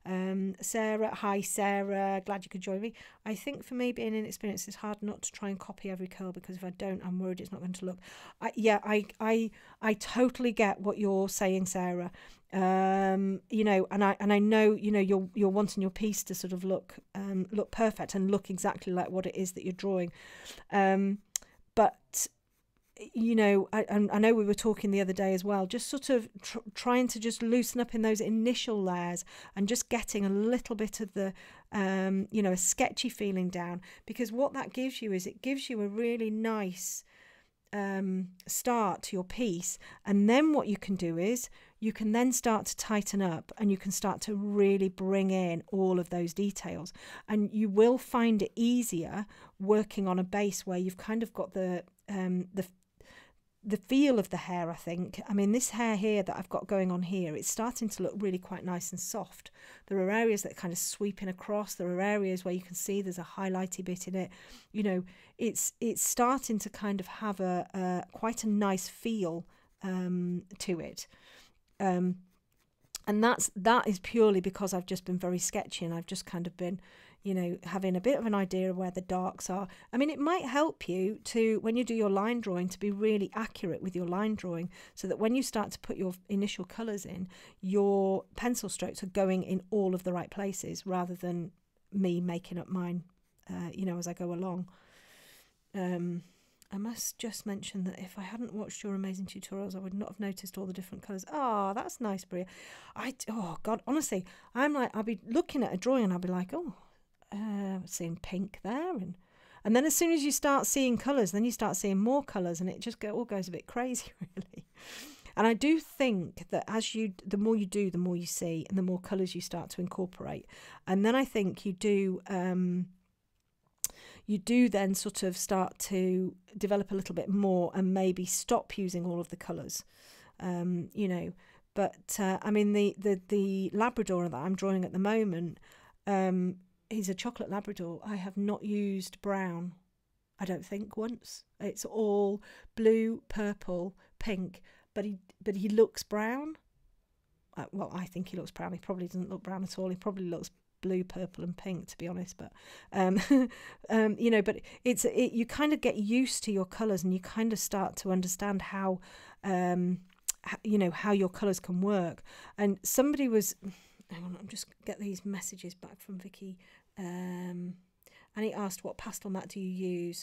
Um, Sarah, hi Sarah, glad you could join me. I think for me being inexperienced, it's hard not to try and copy every curl, because if I don't, I'm worried it's not going to look. I, yeah, I, I, I totally get what you're saying, Sarah. Um, you know, and I and I know, you know, you're you're wanting your piece to sort of look um, look perfect and look exactly like what it is that you're drawing. Um, but you know, I, I know we were talking the other day as well, just sort of tr trying to just loosen up in those initial layers and just getting a little bit of the, um, you know, a sketchy feeling down, because what that gives you is it gives you a really nice um, start to your piece. And then what you can do is you can then start to tighten up, and you can start to really bring in all of those details. And you will find it easier working on a base where you've kind of got the, um, the, the feel of the hair, I think. I mean, this hair here that I've got going on here, it's starting to look really quite nice and soft. There are areas that kind of sweep in across. There are areas where you can see there's a highlighty bit in it. You know, it's it's starting to kind of have a, a quite a nice feel um, to it. Um, and that's that is purely because I've just been very sketchy, and I've just kind of been, you know, having a bit of an idea of where the darks are. I mean, it might help you to, when you do your line drawing, to be really accurate with your line drawing, so that when you start to put your initial colours in, your pencil strokes are going in all of the right places, rather than me making up mine, uh, you know, as I go along. Um, I must just mention that if I hadn't watched your amazing tutorials, I would not have noticed all the different colours. Ah, oh, that's nice, Bria. I, oh, God, honestly, I'm like, I'll be looking at a drawing and I'll be like, oh, Uh, seeing pink there, and and then as soon as you start seeing colours, then you start seeing more colours, and it just go, all goes a bit crazy, really. And I do think that as you, the more you do, the more you see, and the more colours you start to incorporate. And then I think you do, um, you do then sort of start to develop a little bit more, and maybe stop using all of the colours, um, you know. But uh, I mean, the the the Labrador that I'm drawing at the moment, Um, he's a chocolate Labrador. I have not used brown, I don't think, once. It's all blue, purple, pink, but he but he looks brown. Uh, well, I think he looks brown. He probably doesn't look brown at all. He probably looks blue, purple and pink, to be honest. But um, um you know, but it's it, you kind of get used to your colours, and you kind of start to understand how um you know how your colours can work. And somebody was, hang on, I'm just get these messages back from Vicky. Um, and he asked, what pastel mat do you use?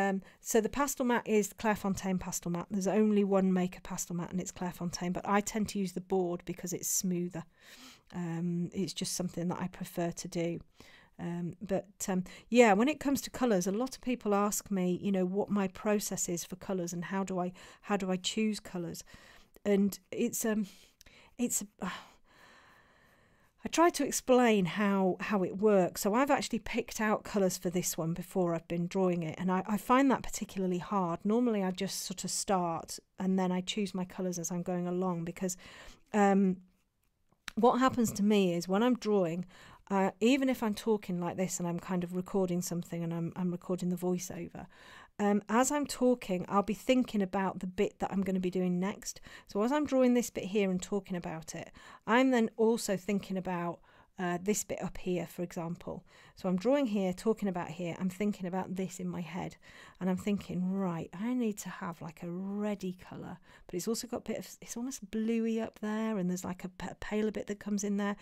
Um, so the pastel mat is Clairefontaine pastel mat. There's only one maker pastel mat, and it's Clairefontaine. But I tend to use the board because it's smoother. Um, it's just something that I prefer to do. Um, but um, yeah, when it comes to colours, a lot of people ask me, you know, what my process is for colours, and how do I how do I choose colours? And it's um, it's. Uh, I tried to explain how, how it works. So I've actually picked out colours for this one before I've been drawing it. And I, I find that particularly hard. Normally I just sort of start, and then I choose my colours as I'm going along. Because um, what happens to me is when I'm drawing, uh, even if I'm talking like this and I'm kind of recording something, and I'm, I'm recording the voiceover, Um, as I'm talking, I'll be thinking about the bit that I'm going to be doing next. So as I'm drawing this bit here and talking about it, I'm then also thinking about uh, this bit up here, for example. So I'm drawing here, talking about here, I'm thinking about this in my head, and I'm thinking, right, I need to have like a reddy colour, but it's also got a bit of, it's almost bluey up there, and there's like a, a paler bit that comes in there.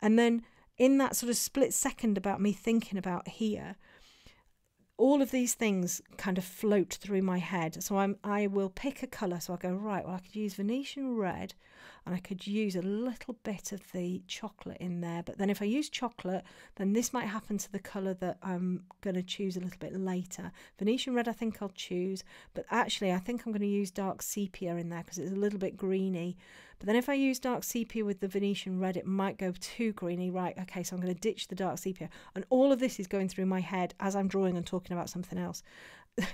And then in that sort of split second about me thinking about here, all of these things kind of float through my head. So I'm, I will pick a colour. So I'll go, right, well, I could use Venetian red, and I could use a little bit of the chocolate in there. But then if I use chocolate, then this might happen to the colour that I'm going to choose a little bit later. Venetian red, I think I'll choose. But actually, I think I'm going to use dark sepia in there because it's a little bit greeny. But then if I use dark sepia with the Venetian red, it might go too greeny. Right, okay, so I'm going to ditch the dark sepia. And all of this is going through my head as I'm drawing and talking about something else.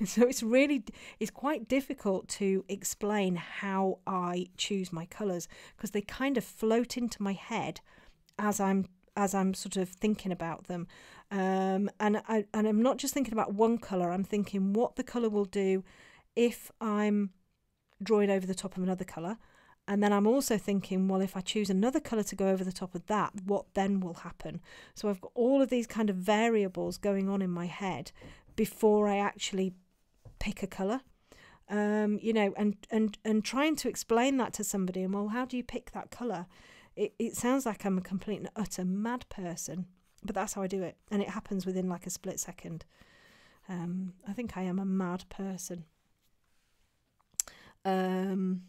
So it's really, it's quite difficult to explain how I choose my colours because they kind of float into my head as I'm as I'm sort of thinking about them. Um, and, I, and I'm not just thinking about one colour, I'm thinking what the colour will do if I'm drawing over the top of another colour. And then I'm also thinking, well, if I choose another colour to go over the top of that, what then will happen? So I've got all of these kind of variables going on in my head before I actually pick a colour, um, you know, and, and, and trying to explain that to somebody. And, well, how do you pick that colour? It, it sounds like I'm a complete and utter mad person, but that's how I do it. And it happens within like a split second. Um, I think I am a mad person. Um...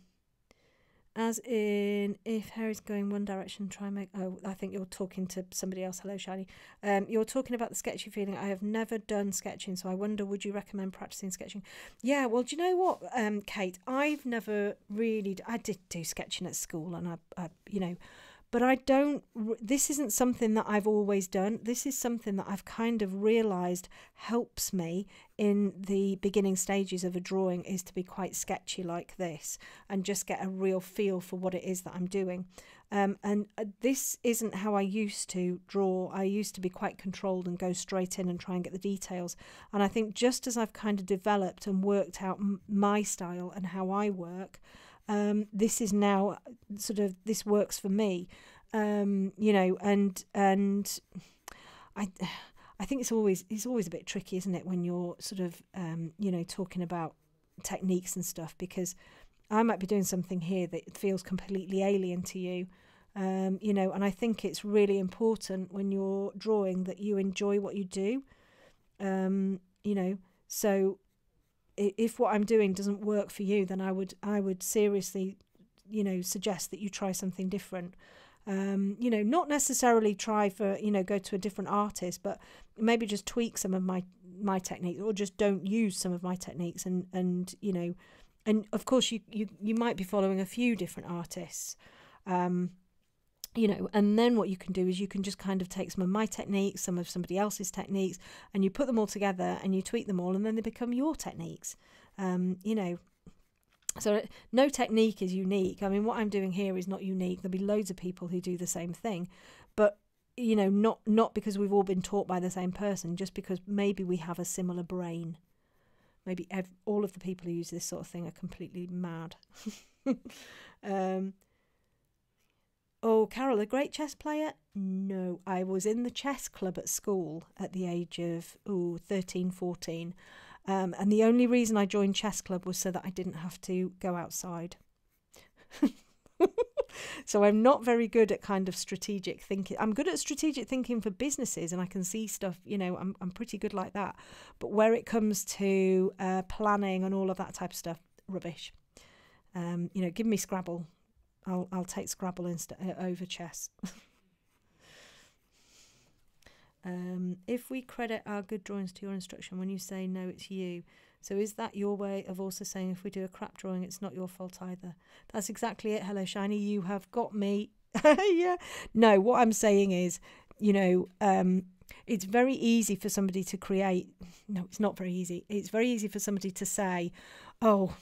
As in, if hair is going one direction, try make... Oh, I think you're talking to somebody else. Hello, Shiny. Um, you're talking about the sketchy feeling. I have never done sketching, so I wonder, would you recommend practicing sketching? Yeah, well, do you know what, um, Kate? I've never really... I did do sketching at school, and I, I you know... But I don't... This isn't something that I've always done. This is something that I've kind of realised helps me in the beginning stages of a drawing, is to be quite sketchy like this and just get a real feel for what it is that I'm doing. Um, and this isn't how I used to draw. I used to be quite controlled and go straight in and try and get the details. And I think just as I've kind of developed and worked out m my style and how I work, um, this is now sort of, this works for me, um, you know, and and I... I think it's always it's always a bit tricky, isn't it, when you're sort of, um, you know, talking about techniques and stuff, because I might be doing something here that feels completely alien to you, um, you know, and I think it's really important when you're drawing that you enjoy what you do, um, you know, so if what I'm doing doesn't work for you, then I would, I would seriously, you know, suggest that you try something different. Um, you know, not necessarily try for, you know, go to a different artist, but maybe just tweak some of my, my techniques, or just don't use some of my techniques. And, and, you know, and of course you, you, you might be following a few different artists, um, you know, and then what you can do is you can just kind of take some of my techniques, some of somebody else's techniques, and you put them all together and you tweak them all, and then they become your techniques, um, you know. So no technique is unique. I mean, what I'm doing here is not unique. There'll be loads of people who do the same thing, but, you know, not not because we've all been taught by the same person, just because maybe we have a similar brain. Maybe ev all of the people who use this sort of thing are completely mad. um, oh, Carol, a great chess player? No, I was in the chess club at school at the age of ooh, thirteen, fourteen. Um, and the only reason I joined chess club was so that I didn't have to go outside. So I'm not very good at kind of strategic thinking. I'm good at strategic thinking for businesses, and I can see stuff, you know, I'm, I'm pretty good like that. But where it comes to uh, planning and all of that type of stuff, rubbish. Um, you know, give me Scrabble. I'll, I'll take Scrabble insta uh, over chess. Um, if we credit our good drawings to your instruction, when you say no, it's you. So is that your way of also saying if we do a crap drawing, it's not your fault either? That's exactly it. Hello, Shiny. You have got me. Yeah. No, what I'm saying is, you know, um, it's very easy for somebody to create. No, it's not very easy. It's very easy for somebody to say, oh,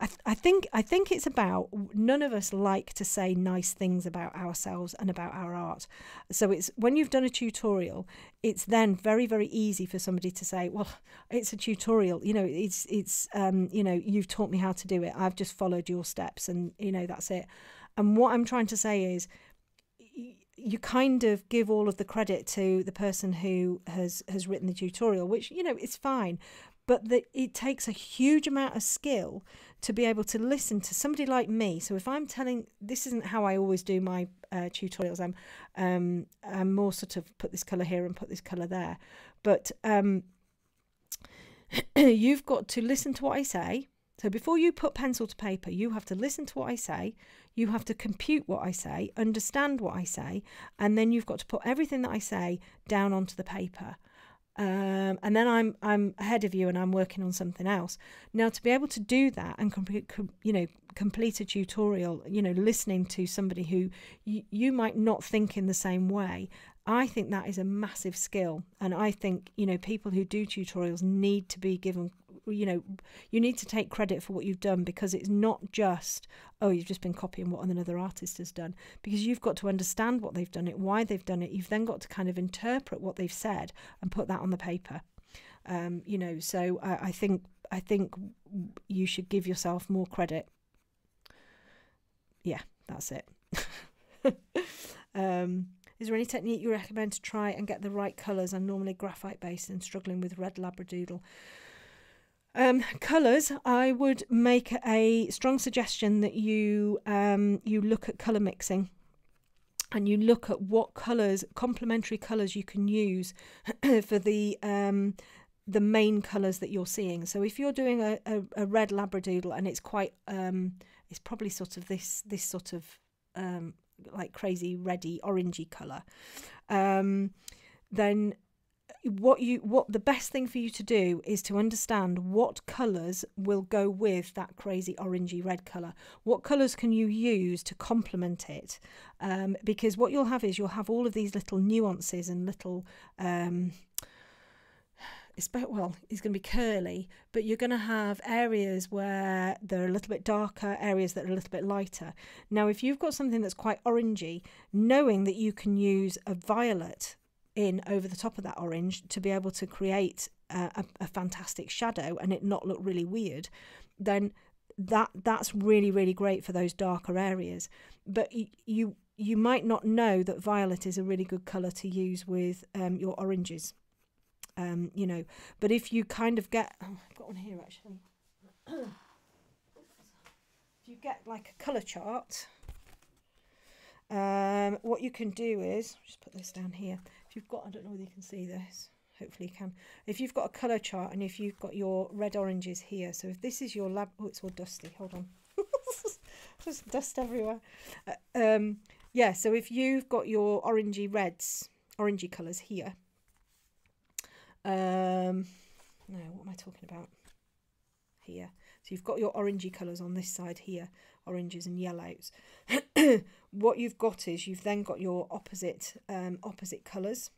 I, th I think I think it's about, none of us like to say nice things about ourselves and about our art. So it's, when you've done a tutorial, it's then very, very easy for somebody to say, well, it's a tutorial, you know, it's it's um, you know, you've taught me how to do it. I've just followed your steps, and, you know, that's it. And what I'm trying to say is, you kind of give all of the credit to the person who has has written the tutorial, which, you know, it's fine, but the, it takes a huge amount of skill to be able to listen to somebody like me. So if I'm telling, this isn't how I always do my uh, tutorials. I'm, um, I'm more sort of put this colour here and put this colour there. But um, you've got to listen to what I say. So before you put pencil to paper, you have to listen to what I say, you have to compute what I say, understand what I say, and then you've got to put everything that I say down onto the paper. Um, and then I'm I'm ahead of you and I'm working on something else. Now, to be able to do that and complete, com, you know, complete a tutorial, you know, listening to somebody who you, you might not think in the same way, I think that is a massive skill. And I think, you know, people who do tutorials need to be given, you know, you need to take credit for what you've done, because it's not just, oh, you've just been copying what another artist has done, because you've got to understand what they've done, it, why they've done it. You've then got to kind of interpret what they've said and put that on the paper. Um, you know, so I, I think I think you should give yourself more credit. Yeah, that's it. um, Is there any technique you recommend to try and get the right colours? I'm normally graphite based and struggling with red labradoodle. Um, colours, I would make a strong suggestion that you um, you look at colour mixing, and you look at what colours, complementary colours, you can use for the um, the main colours that you're seeing. So if you're doing a, a, a red labradoodle and it's quite, um, it's probably sort of this this sort of um, like crazy reddy orangey colour, um, then what you what the best thing for you to do is to understand what colours will go with that crazy orangey red colour. What colours can you use to complement it? Um, because what you'll have is you'll have all of these little nuances and little um it's well it's going to be curly, but you're going to have areas where they're a little bit darker, areas that are a little bit lighter. Now, if you've got something that's quite orangey, knowing that you can use a violet in over the top of that orange to be able to create uh, a, a fantastic shadow and it not look really weird, then that that's really, really great for those darker areas. But you you might not know that violet is a really good colour to use with um, your oranges, um, you know. But if you kind of get, oh, I've got one here actually. If you get like a colour chart, um, what you can do is just put this down here. You've got, I don't know whether you can see this, hopefully you can. If you've got a colour chart and if you've got your red oranges here, so if this is your lab, oh, it's all dusty, hold on, just dust everywhere. Uh, um, yeah, so if you've got your orangey reds, orangey colours here, um, no, what am I talking about? Here. So you've got your orangey colours on this side here, oranges and yellows. What you've got is you've then got your opposite um, opposite colours,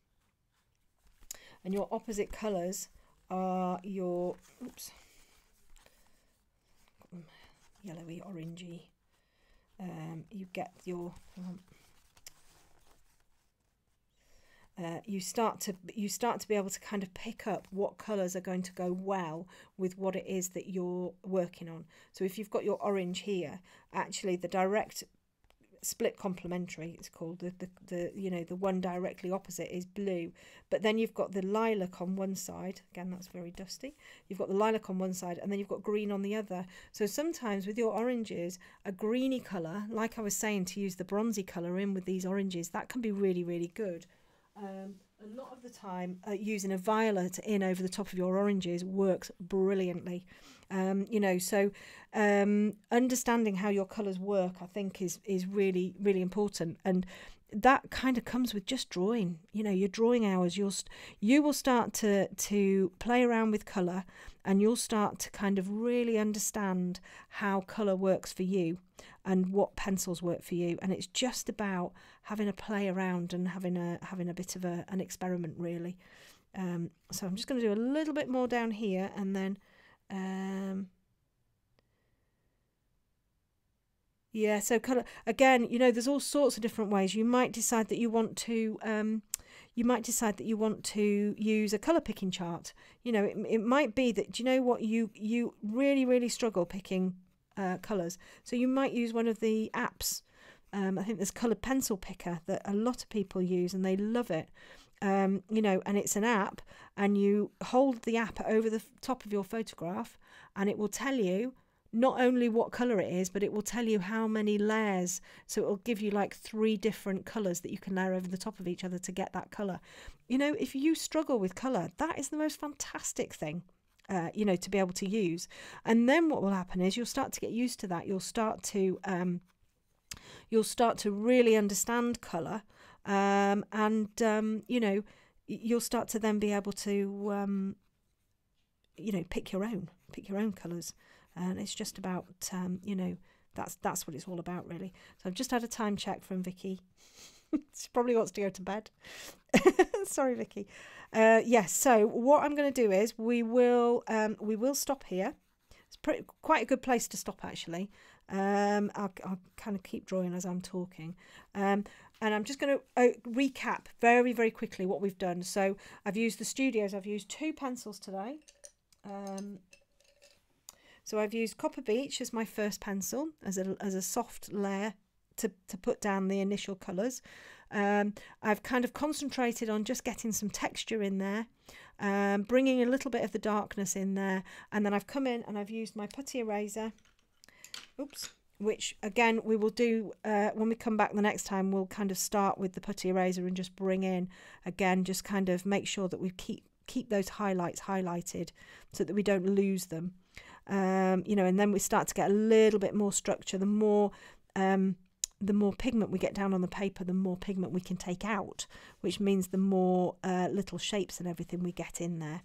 and your opposite colours are your oops, got them yellowy, orangey. Um, you get your um, Uh, you start to you start to be able to kind of pick up what colours are going to go well with what it is that you're working on. So if you've got your orange here, actually the direct split complementary, it's called, the, the, the you know the one directly opposite is blue, but then you've got the lilac on one side, again that's very dusty, you've got the lilac on one side and then you've got green on the other. So sometimes with your oranges, a greeny colour, like I was saying, to use the bronzy colour in with these oranges, that can be really, really good. Um, a lot of the time, uh, using a violet in over the top of your oranges works brilliantly. Um, you know, so um, understanding how your colours work, I think, is is really, really important. And that kind of comes with just drawing. You know, your drawing hours, you'll st you will start to to play around with colour, and you'll start to kind of really understand how colour works for you and what pencils work for you. And it's just about having a play around and having a having a bit of a, an experiment, really. Um, so I'm just going to do a little bit more down here, and then um, yeah, so colour again, you know, there's all sorts of different ways. You might decide that you want to um, you might decide that you want to use a colour picking chart. You know, it, it might be that, do you know what, you you really, really struggle picking Uh, colours, so you might use one of the apps Um, I think there's Colour Pencil Picker that a lot of people use and they love it. Um, you know, and it's an app, and you hold the app over the top of your photograph and it will tell you not only what colour it is, but it will tell you how many layers. So it will give you like three different colours that you can layer over the top of each other to get that colour. You know, if you struggle with colour, that is the most fantastic thing, uh, you know, to be able to use. And then what will happen is you'll start to get used to that. You'll start to, um, you'll start to really understand colour. Um, and, um, you know, you'll start to then be able to, um, you know, pick your own, pick your own colours. And it's just about, um, you know, that's that's what it's all about, really. So I've just had a time check from Vicky. She probably wants to go to bed. Sorry, Vicky. Uh, yes. Yeah, so what I'm going to do is we will um, we will stop here. It's pretty, quite a good place to stop, actually. Um, I'll, I'll kind of keep drawing as I'm talking. Um, and I'm just going to uh, recap very, very quickly what we've done. So I've used the Studios. I've used two pencils today. Um, So I've used Copper Beach as my first pencil, as a, as a soft layer to, to put down the initial colours. Um, I've kind of concentrated on just getting some texture in there, um, bringing a little bit of the darkness in there. And then I've come in and I've used my putty eraser, oops, which again we will do uh, when we come back the next time. We'll kind of start with the putty eraser and just bring in, again, just kind of make sure that we keep, keep those highlights highlighted so that we don't lose them. Um, you know, and then we start to get a little bit more structure. The more, um, the more pigment we get down on the paper, the more pigment we can take out, which means the more uh, little shapes and everything we get in there.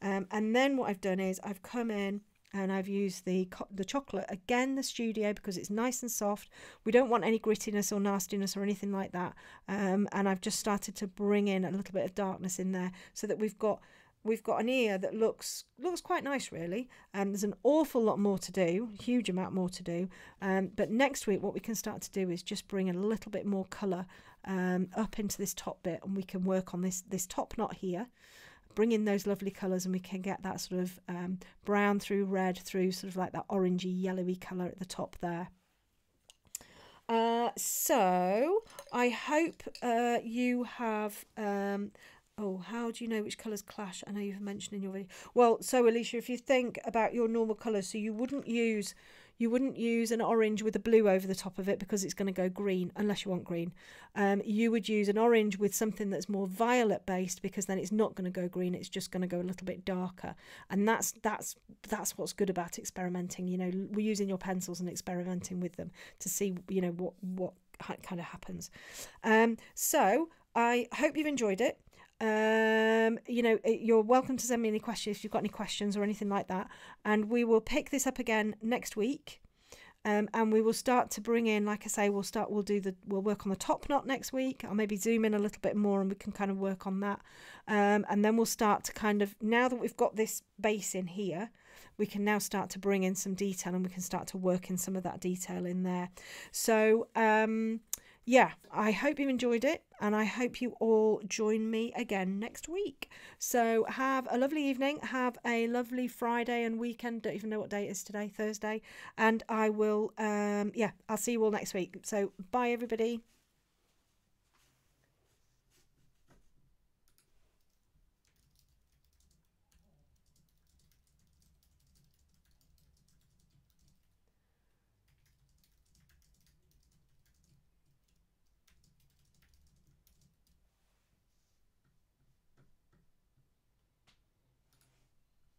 Um, and then what I've done is I've come in and I've used the the chocolate, again, the Studio, because it's nice and soft. We don't want any grittiness or nastiness or anything like that. Um, and I've just started to bring in a little bit of darkness in there so that we've got. We've got an ear that looks looks quite nice, really. And um, there's an awful lot more to do, huge amount more to do. Um, but next week, what we can start to do is just bring a little bit more colour um, up into this top bit, and we can work on this this top knot here. Bring in those lovely colours, and we can get that sort of um, brown through red through sort of like that orangey yellowy colour at the top there. Uh, so I hope uh, you have. Um, Oh, how do you know which colours clash? I know you've mentioned in your video. Well, so Alicia, if you think about your normal colours, so you wouldn't use you wouldn't use an orange with a blue over the top of it because it's going to go green, unless you want green. Um, you would use an orange with something that's more violet based because then it's not going to go green. It's just going to go a little bit darker, and that's that's that's what's good about experimenting. You know, we're using your pencils and experimenting with them to see you know what what kind of happens. Um, so I hope you've enjoyed it. Um you know, you're welcome to send me any questions if you've got any questions or anything like that, and we will pick this up again next week, um and we will start to bring in, like I say, we'll start we'll do the we'll work on the top knot next week. I'll maybe zoom in a little bit more and we can kind of work on that, um and then we'll start to kind of, now that we've got this base in here, we can now start to bring in some detail, and we can start to work in some of that detail in there. So um yeah, I hope you enjoyed it, and I hope you all join me again next week. So have a lovely evening, have a lovely Friday and weekend. Don't even know what day it is today, Thursday. And I will, um, yeah, I'll see you all next week. So bye, everybody.